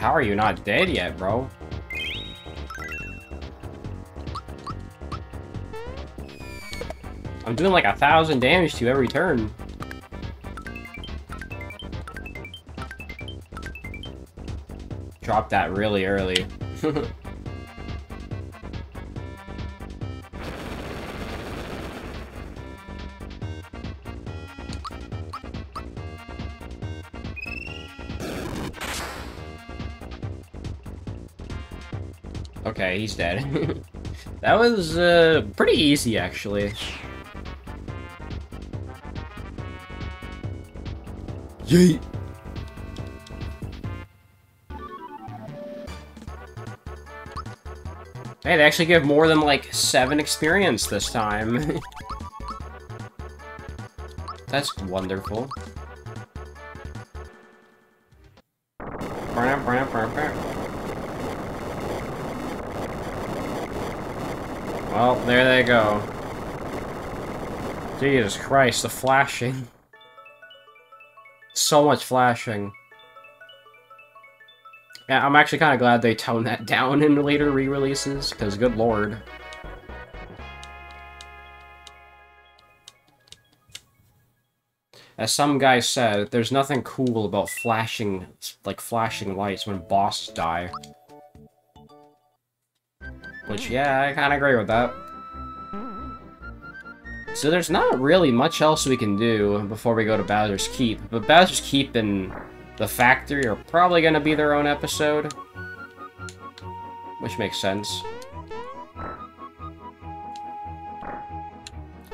How are you not dead yet, bro? I'm doing like 1,000 damage to every turn. Dropped that really early. Okay, he's dead. That was pretty easy, actually. Yeet! Hey, they actually give more than, like, 7 experience this time. That's wonderful. Well, there they go. Jesus Christ, the flashing. So much flashing. Yeah, I'm actually kind of glad they toned that down in later re-releases, because good lord. As some guy said, there's nothing cool about flashing, like, flashing lights when bosses die. Which, yeah, I kind of agree with that. So there's not really much else we can do before we go to Bowser's Keep, but Bowser's Keep and the Factory are probably going to be their own episode, which makes sense.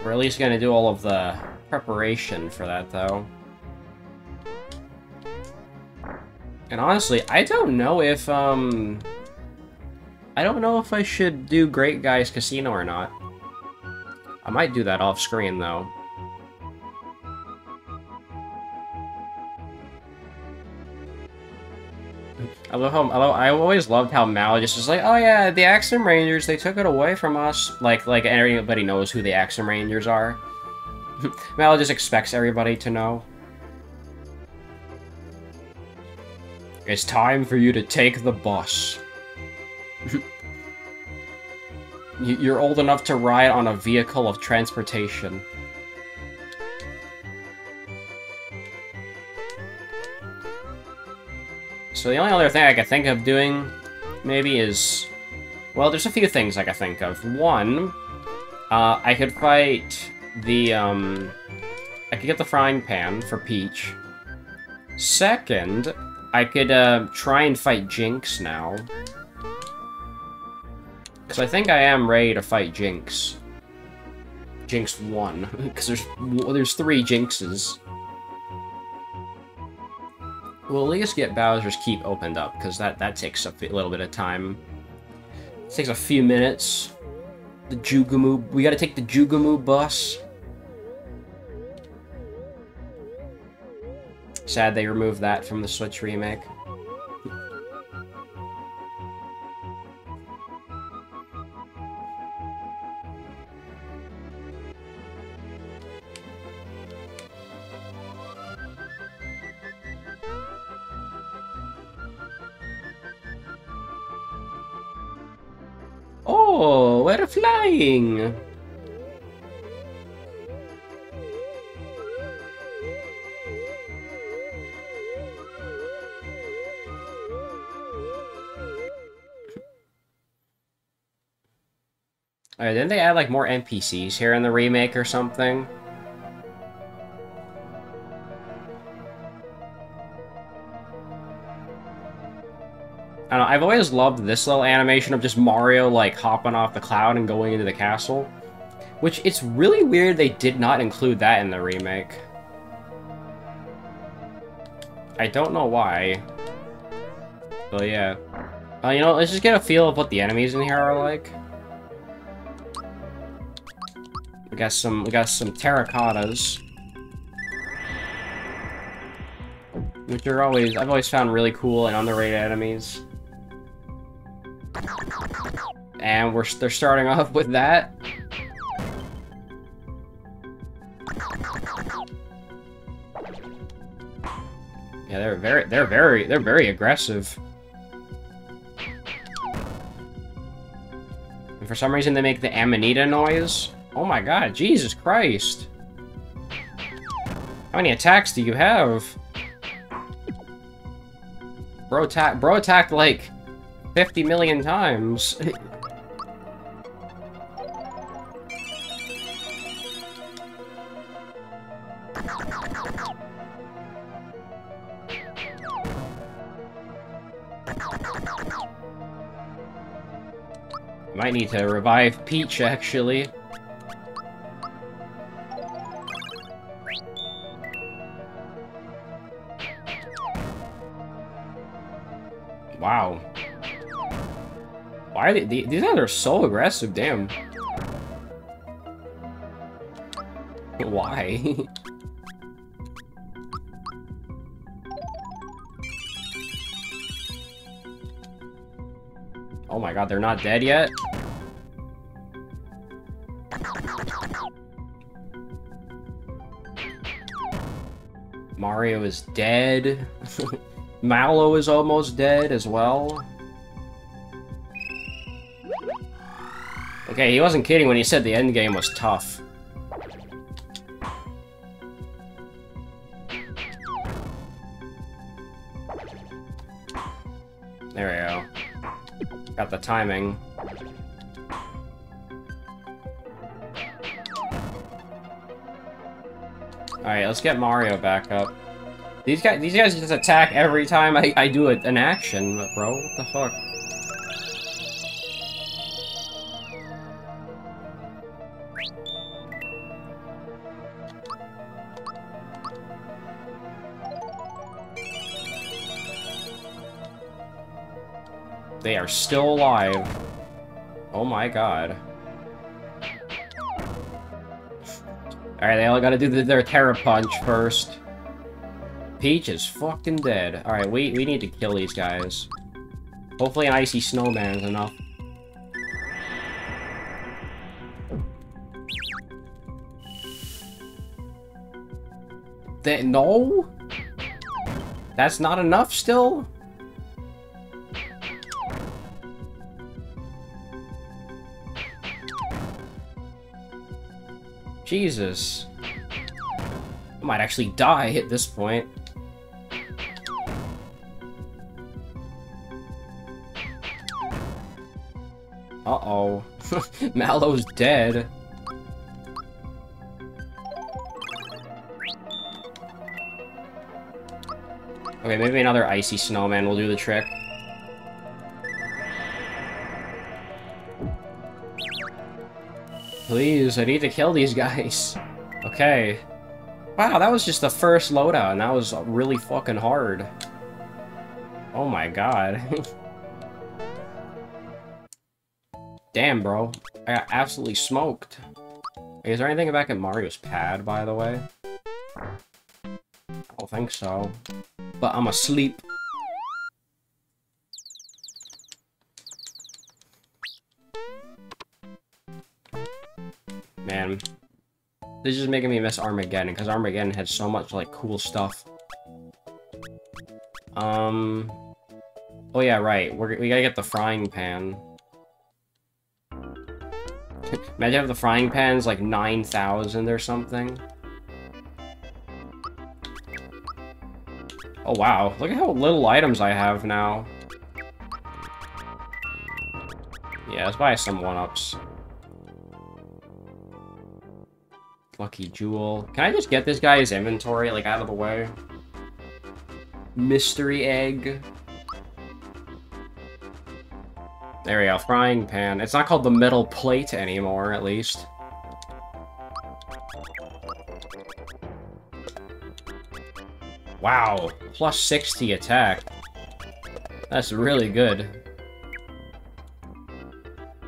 We're at least going to do all of the preparation for that, though. And honestly, I don't know if I should do Great Guy's Casino or not. I might do that off screen, though. I always loved how Mallow just was like, oh yeah, the Axiom Rangers, they took it away from us. Like everybody knows who the Axiom Rangers are. Mallow just expects everybody to know. It's time for you to take the bus. You're old enough to ride on a vehicle of transportation. So the only other thing I could think of doing, maybe, is... Well, there's a few things I could think of. One, I could fight the, I could get the frying pan for Peach. Second, I could, try and fight Jinx now. Because I think I am ready to fight Jinx. Jinx 1. Because there's 3 Jinxes. We'll at least get Bowser's Keep opened up, because that takes a little bit of time. It takes a few minutes. The Jugamoo... We gotta take the Jugamoo bus. Sad they removed that from the Switch remake. Oh, we're flying! Alright, didn't they add, like, more NPCs here in the remake or something? I don't know, I've always loved this little animation of just Mario, like, hopping off the cloud and going into the castle. Which, it's really weird they did not include that in the remake. I don't know why. But yeah. You know, let's just get a feel of what the enemies in here are like. We got some terracottas. Which are always, I've always found really cool and underrated enemies. And they're starting off with that. Yeah, they're very aggressive. And for some reason they make the Amanita noise. Oh my god, Jesus Christ. How many attacks do you have? Bro attacked like 50 million times. Might need to revive Peach, actually. Wow. Why are they, these guys are so aggressive, damn. Why? Oh my god, they're not dead yet? Mario is dead. Mallow is almost dead as well. Okay, he wasn't kidding when he said the endgame was tough. There we go. Got the timing. Alright, let's get Mario back up. These guys just attack every time I do an action, bro. What the fuck? They are still alive. Oh my god. Alright, they all gotta do their Terra Punch first. Peach is fucking dead. Alright, we need to kill these guys. Hopefully an icy snowman is enough. That, no? That's not enough still? Jesus. I might actually die at this point. Uh-oh. Mallow's dead. Okay, maybe another icy snowman will do the trick. Please, I need to kill these guys. Okay. Wow, that was just the first loadout, and that was really fucking hard. Oh my god. Damn, bro. I got absolutely smoked. Is there anything back at Mario's pad, by the way? I don't think so. But I'm asleep. Man. This is making me miss Armageddon, because Armageddon had so much, like, cool stuff. Oh yeah, right. We gotta get the frying pan. Imagine if the frying pan's like 9,000 or something. Oh wow, look at how little items I have now. Yeah, let's buy some 1-ups. Lucky Jewel. Can I just get this guy's inventory, like, out of the way? Mystery Egg. There we go, frying pan. It's not called the metal plate anymore, at least. Wow, plus 60 attack. That's really good.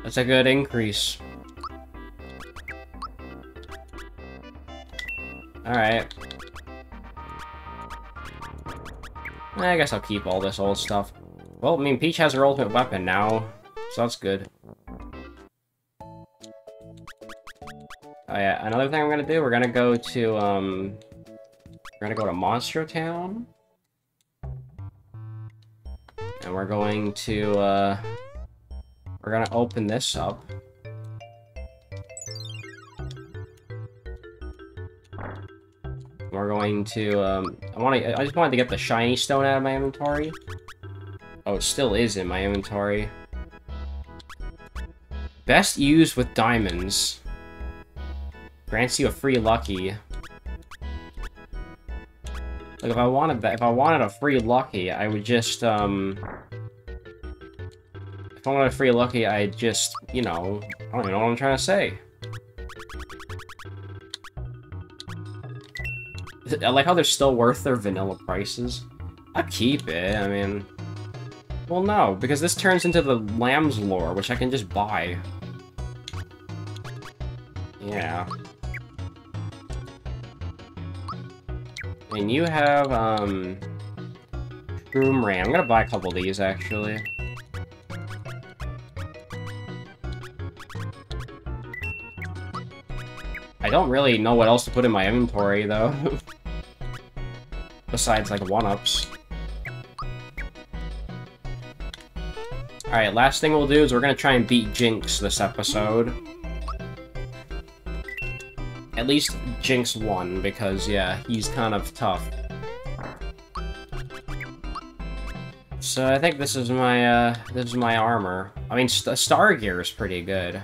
That's a good increase. Alright. I guess I'll keep all this old stuff. Well, I mean, Peach has her ultimate weapon now. So that's good. Oh yeah, another thing I'm gonna do, we're gonna go to, we're gonna go to Monstro Town. And we're going to, we're gonna open this up. going to, I just wanted to get the shiny stone out of my inventory. Oh, it still is in my inventory. Best used with diamonds. Grants you a free lucky. Like, if I wanted that, if I wanted a free lucky, I would just, if I wanted a free lucky, I'd just, you know, I don't even know what I'm trying to say. I like how they're still worth their vanilla prices. I'll keep it, I mean... Well, no, because this turns into the lamb's lore, which I can just buy. Yeah. And you have, Shroom Ram. I'm gonna buy a couple of these, actually. I don't really know what else to put in my inventory, though. Besides, like, 1-ups. Alright, last thing we'll do is we're gonna try and beat Jinx this episode. At least Jinx 1, because, yeah, he's kind of tough. So I think this is my armor. I mean, Stargear is pretty good.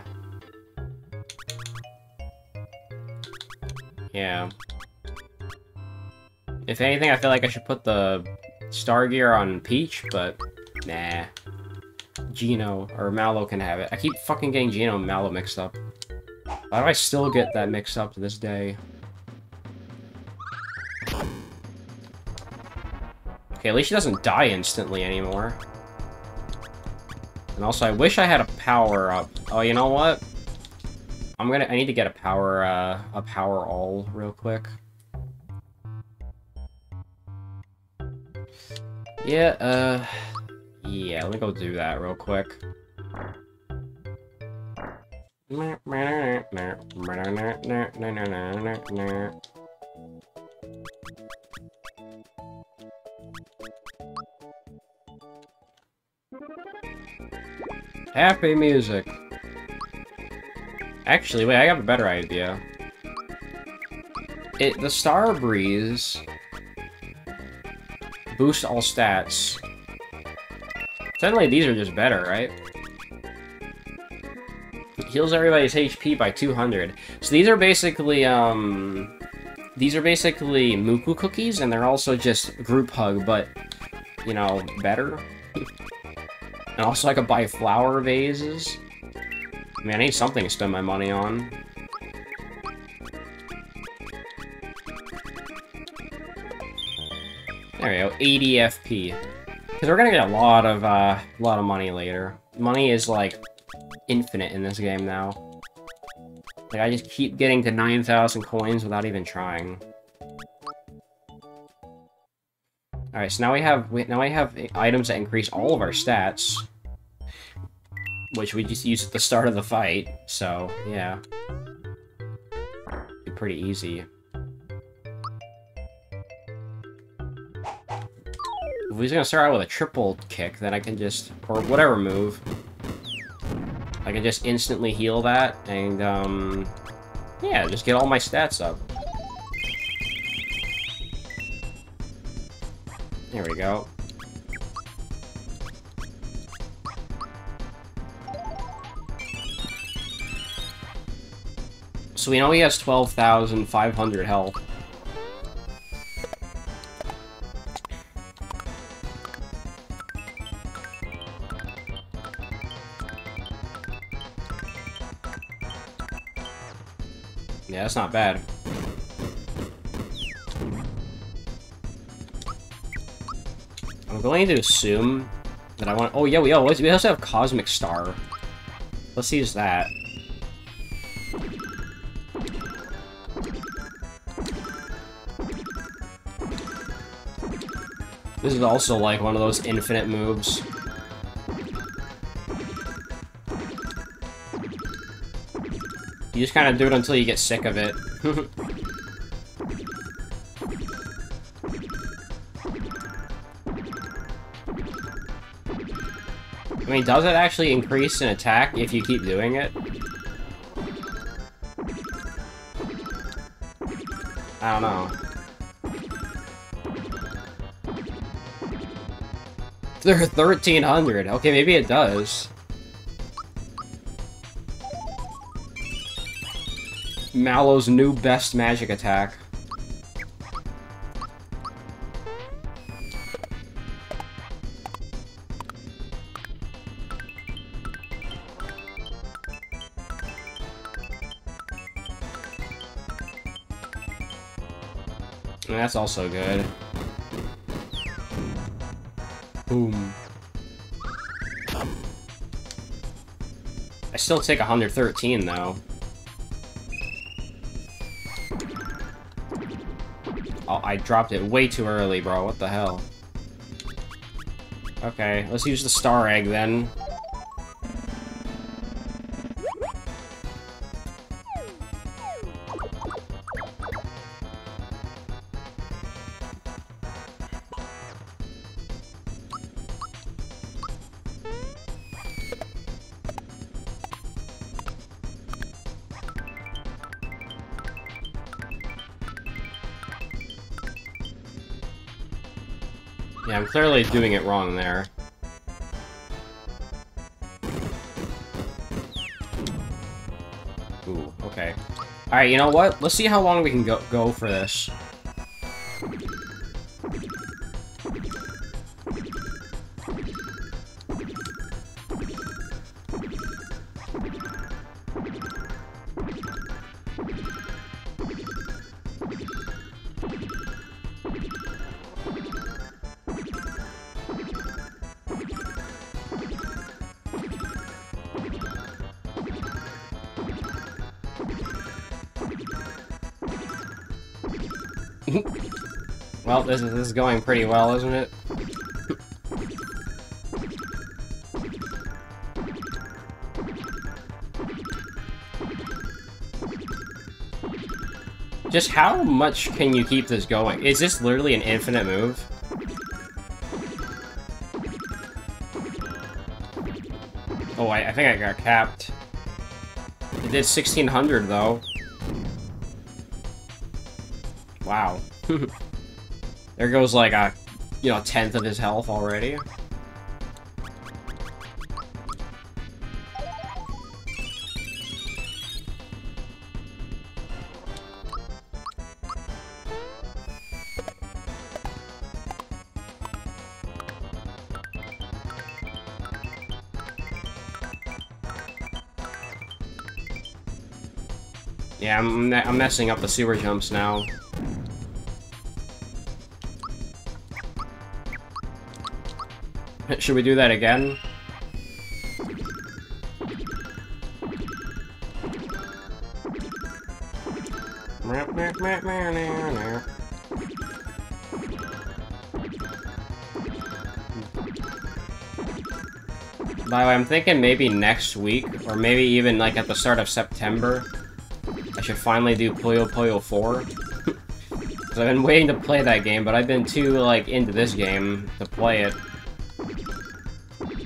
Yeah. If anything, I feel like I should put the Stargear on Peach, but... Nah. Geno or Mallow can have it. I keep fucking getting Geno and Mallow mixed up. Why do I still get that mixed up to this day? Okay, at least she doesn't die instantly anymore. And also, I wish I had a power up. Oh, you know what? I need to get a power all real quick. Yeah, yeah, let me go do that real quick. Happy music. Actually, wait, I have a better idea. The Star Breeze boosts all stats. Suddenly, these are just better, right? It heals everybody's HP by 200. So these are basically Muku cookies, and they're also just group hug, but, you know, better. And also I could buy flower vases. I mean, I need something to spend my money on. There we go, 80 FP. Because we're gonna get a lot of money later. Money is, like, infinite in this game now. Like, I just keep getting to 9,000 coins without even trying. Alright, so now we have items that increase all of our stats. Which we just used at the start of the fight, so, yeah. It'd be pretty easy. If he's gonna start out with a triple kick, then I can just, or whatever move, I can just instantly heal that, and, yeah, just get all my stats up. There we go. So we know he has 12,500 health. Yeah, that's not bad. I'm going to assume that I want... Oh, yeah, we also have Cosmic Star. Let's use that. This is also, like, one of those infinite moves. You just kind of do it until you get sick of it. I mean, does it actually increase in attack if you keep doing it? I don't know. after 1300. Okay, maybe it does. Mallow's new best magic attack. And that's also good. Boom. I still take 113 though. Oh, I dropped it way too early, bro. What the hell? Okay, let's use the star egg then. Clearly doing it wrong there. Ooh, okay. Alright, you know what? Let's see how long we can go for this. Well, this is going pretty well, isn't it? Just how much can you keep this going? Is this literally an infinite move? Oh, I think I got capped. It did 1600 though. Wow. There goes like a, you know, 1/10 of his health already. Yeah, I'm messing up the super jumps now. Should we do that again? By the way, I'm thinking maybe next week, or maybe even like at the start of September, I should finally do Puyo Puyo 4. Because I've been waiting to play that game, but I've been too, like, into this game to play it.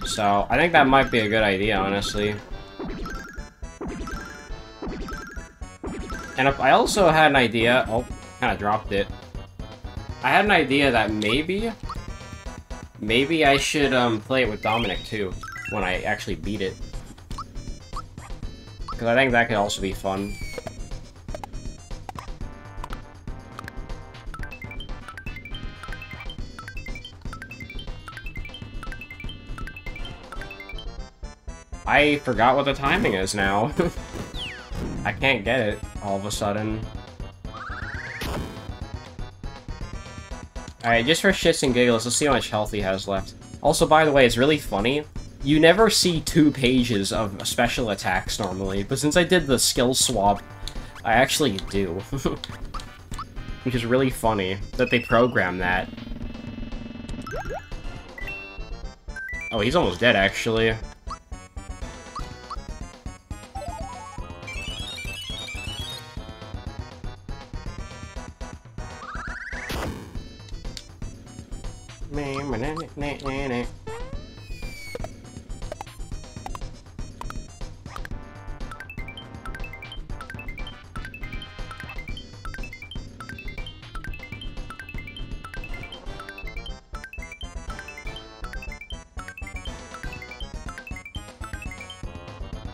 So, I think that might be a good idea, honestly. And I also had an idea... Oh, kind of dropped it. I had an idea that maybe I should play it with Dominic, too, when I actually beat it. Because I think that could also be fun. I forgot what the timing is now. I can't get it all of a sudden. Alright, just for shits and giggles, let's see how much health he has left. Also, by the way, it's really funny. You never see 2 pages of special attacks normally, but since I did the skill swap, I actually do. Which is really funny that they programmed that. Oh, he's almost dead, actually.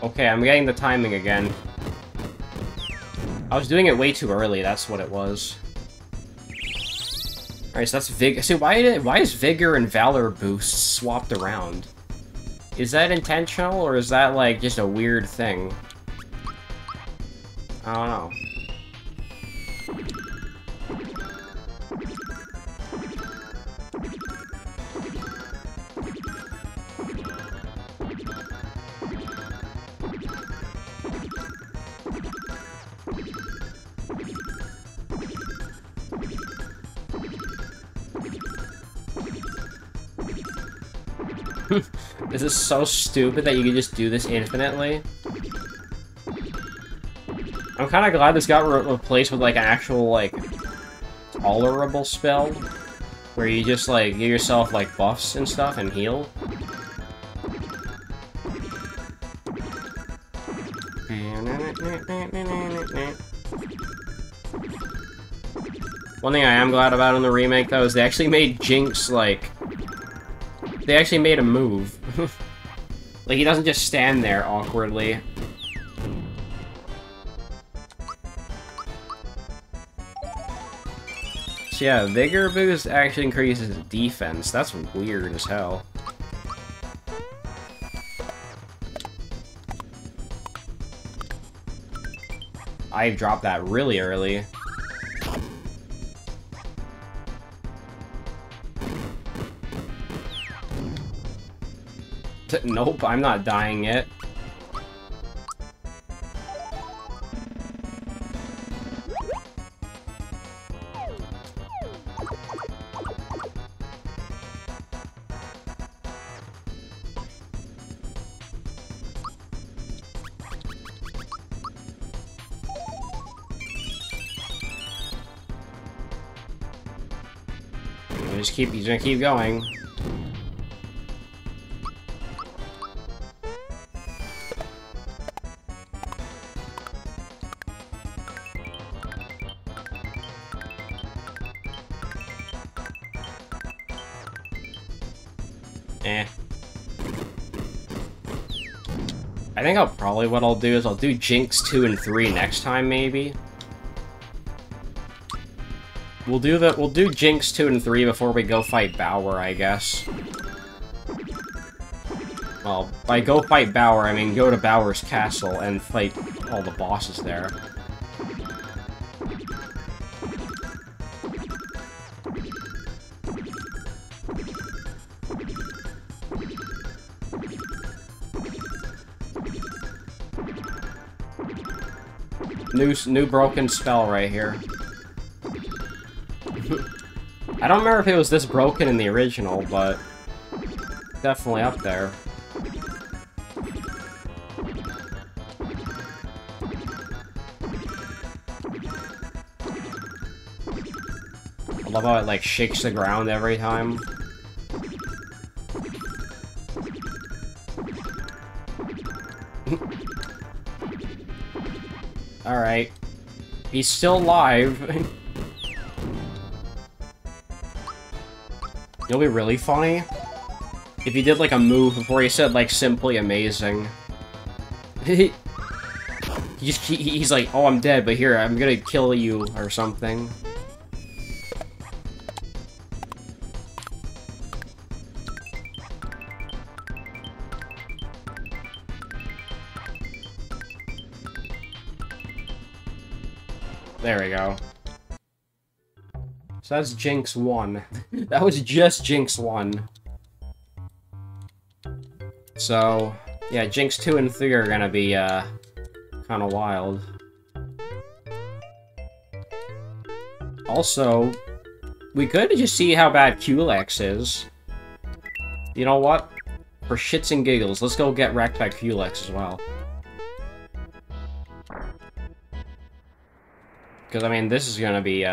Okay, I'm getting the timing again. I was doing it way too early, that's what it was. Alright, so that's Vigor. See, why is Vigor and Valor boosts swapped around? Is that intentional, or is that, like, just a weird thing? I don't know. This is so stupid that you can just do this infinitely. I'm kind of glad this got replaced with, like, an actual, like, tolerable spell, where you just, like, give yourself, like, buffs and stuff and heal. One thing I am glad about in the remake, though, is they actually made Jinx, like... They actually made a move. Like, he doesn't just stand there awkwardly. So yeah, Vigor Boost actually increases defense. That's weird as hell. I dropped that really early. Nope, I'm not dying yet. He's gonna keep going. I think I'll probably what I'll do is I'll do Jinx 2 and 3 next time, maybe. We'll do Jinx 2 and 3 before we go fight Bowser, I guess. Well, by go fight Bowser, I mean go to Bowser's castle and fight all the bosses there. New broken spell right here. I don't remember if it was this broken in the original, but definitely up there. I love how it, like, shakes the ground every time. Alright. He's still alive. It'll be really funny if he did, like, a move before he said, like, simply amazing. He's like, oh, I'm dead, but here, I'm gonna kill you, or something. There we go. So that's Jinx 1. That was just Jinx 1. So, yeah, Jinx 2 and 3 are gonna be, kinda wild. Also, we could just see how bad Culex is. You know what? For shits and giggles, let's go get wrecked by Culex as well. Because, I mean, this is gonna be,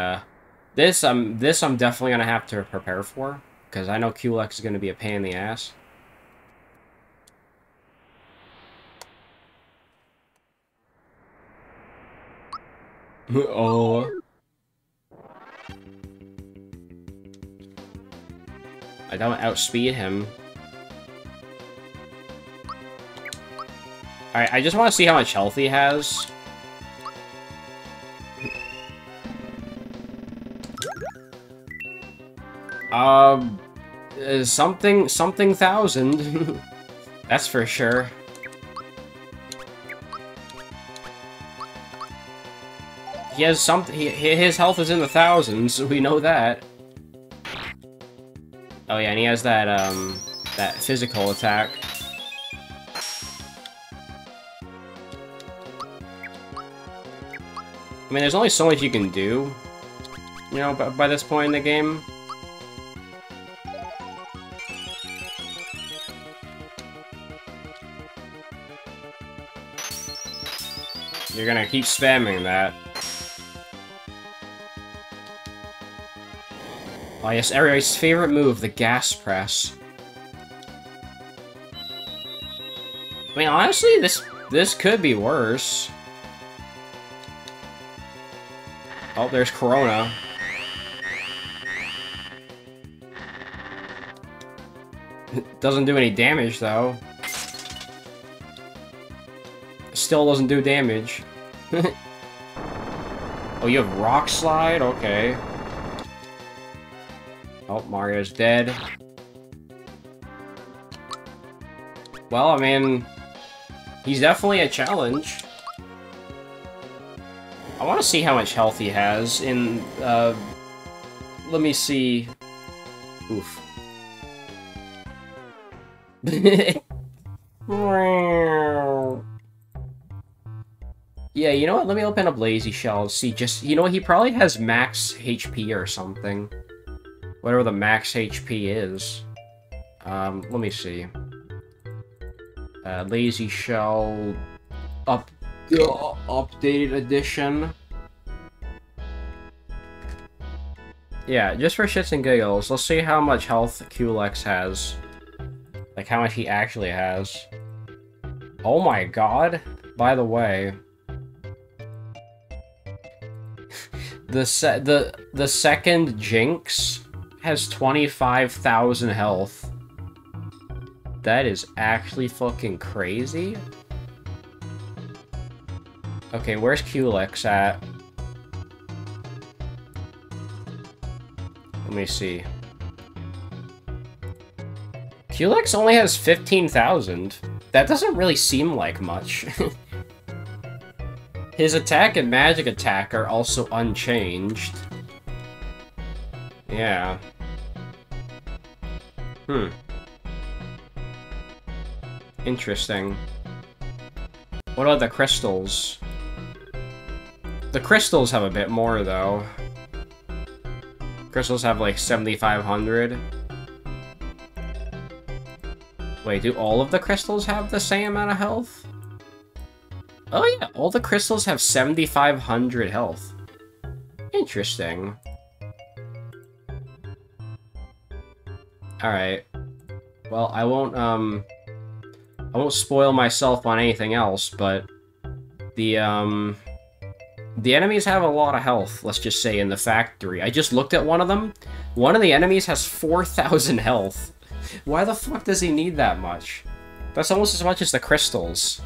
This I'm definitely gonna have to prepare for, because I know Culex is gonna be a pain in the ass. Oh. I don't outspeed him. Alright, I just want to see how much health he has. Something thousand. That's for sure. He has something. His health is in the thousands. We know that. Oh yeah, and he has that that physical attack. I mean, there's only so much you can do, you know, by this point in the game. You're gonna keep spamming that. Oh yes, everybody's favorite move, the gas press. I mean, honestly, this could be worse. Oh, there's Corona. Doesn't do any damage, though. Still doesn't do damage. Oh, you have Rock Slide? Okay. Oh, Mario's dead. Well, I mean, he's definitely a challenge. I want to see how much health he has in, let me see... Oof. Yeah, you know what? Let me open up Lazy Shell and see just... You know what? He probably has max HP or something. Whatever the max HP is. Let me see. Lazy Shell... Updated edition. Yeah, just for shits and giggles, let's see how much health Culex has. Like, how much he actually has. Oh my god! By the way... The second Jinx has 25,000 health. That is actually fucking crazy. Okay, where's Culex at? Let me see. Culex only has 15,000. That doesn't really seem like much. His attack and magic attack are also unchanged. Yeah. Hmm. Interesting. What about the crystals? The crystals have a bit more, though. Crystals have, like, 7,500. Wait, do all of the crystals have the same amount of health? Oh yeah, all the crystals have 7,500 health. Interesting. Alright. Well, I won't spoil myself on anything else, but... The enemies have a lot of health, let's just say, in the factory. I just looked at one of them. One of the enemies has 4,000 health. Why the fuck does he need that much? That's almost as much as the crystals.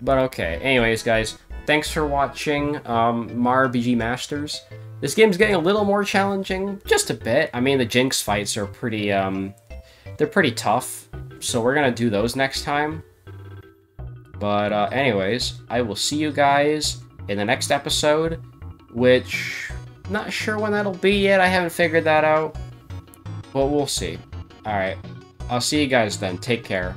But okay, anyways guys, thanks for watching Mario RPG Masters. This game's getting a little more challenging, just a bit. I mean, the Jinx fights are pretty, they're pretty tough, so we're gonna do those next time. But anyways, I will see you guys in the next episode, which, not sure when that'll be yet, I haven't figured that out. But we'll see. Alright, I'll see you guys then, take care.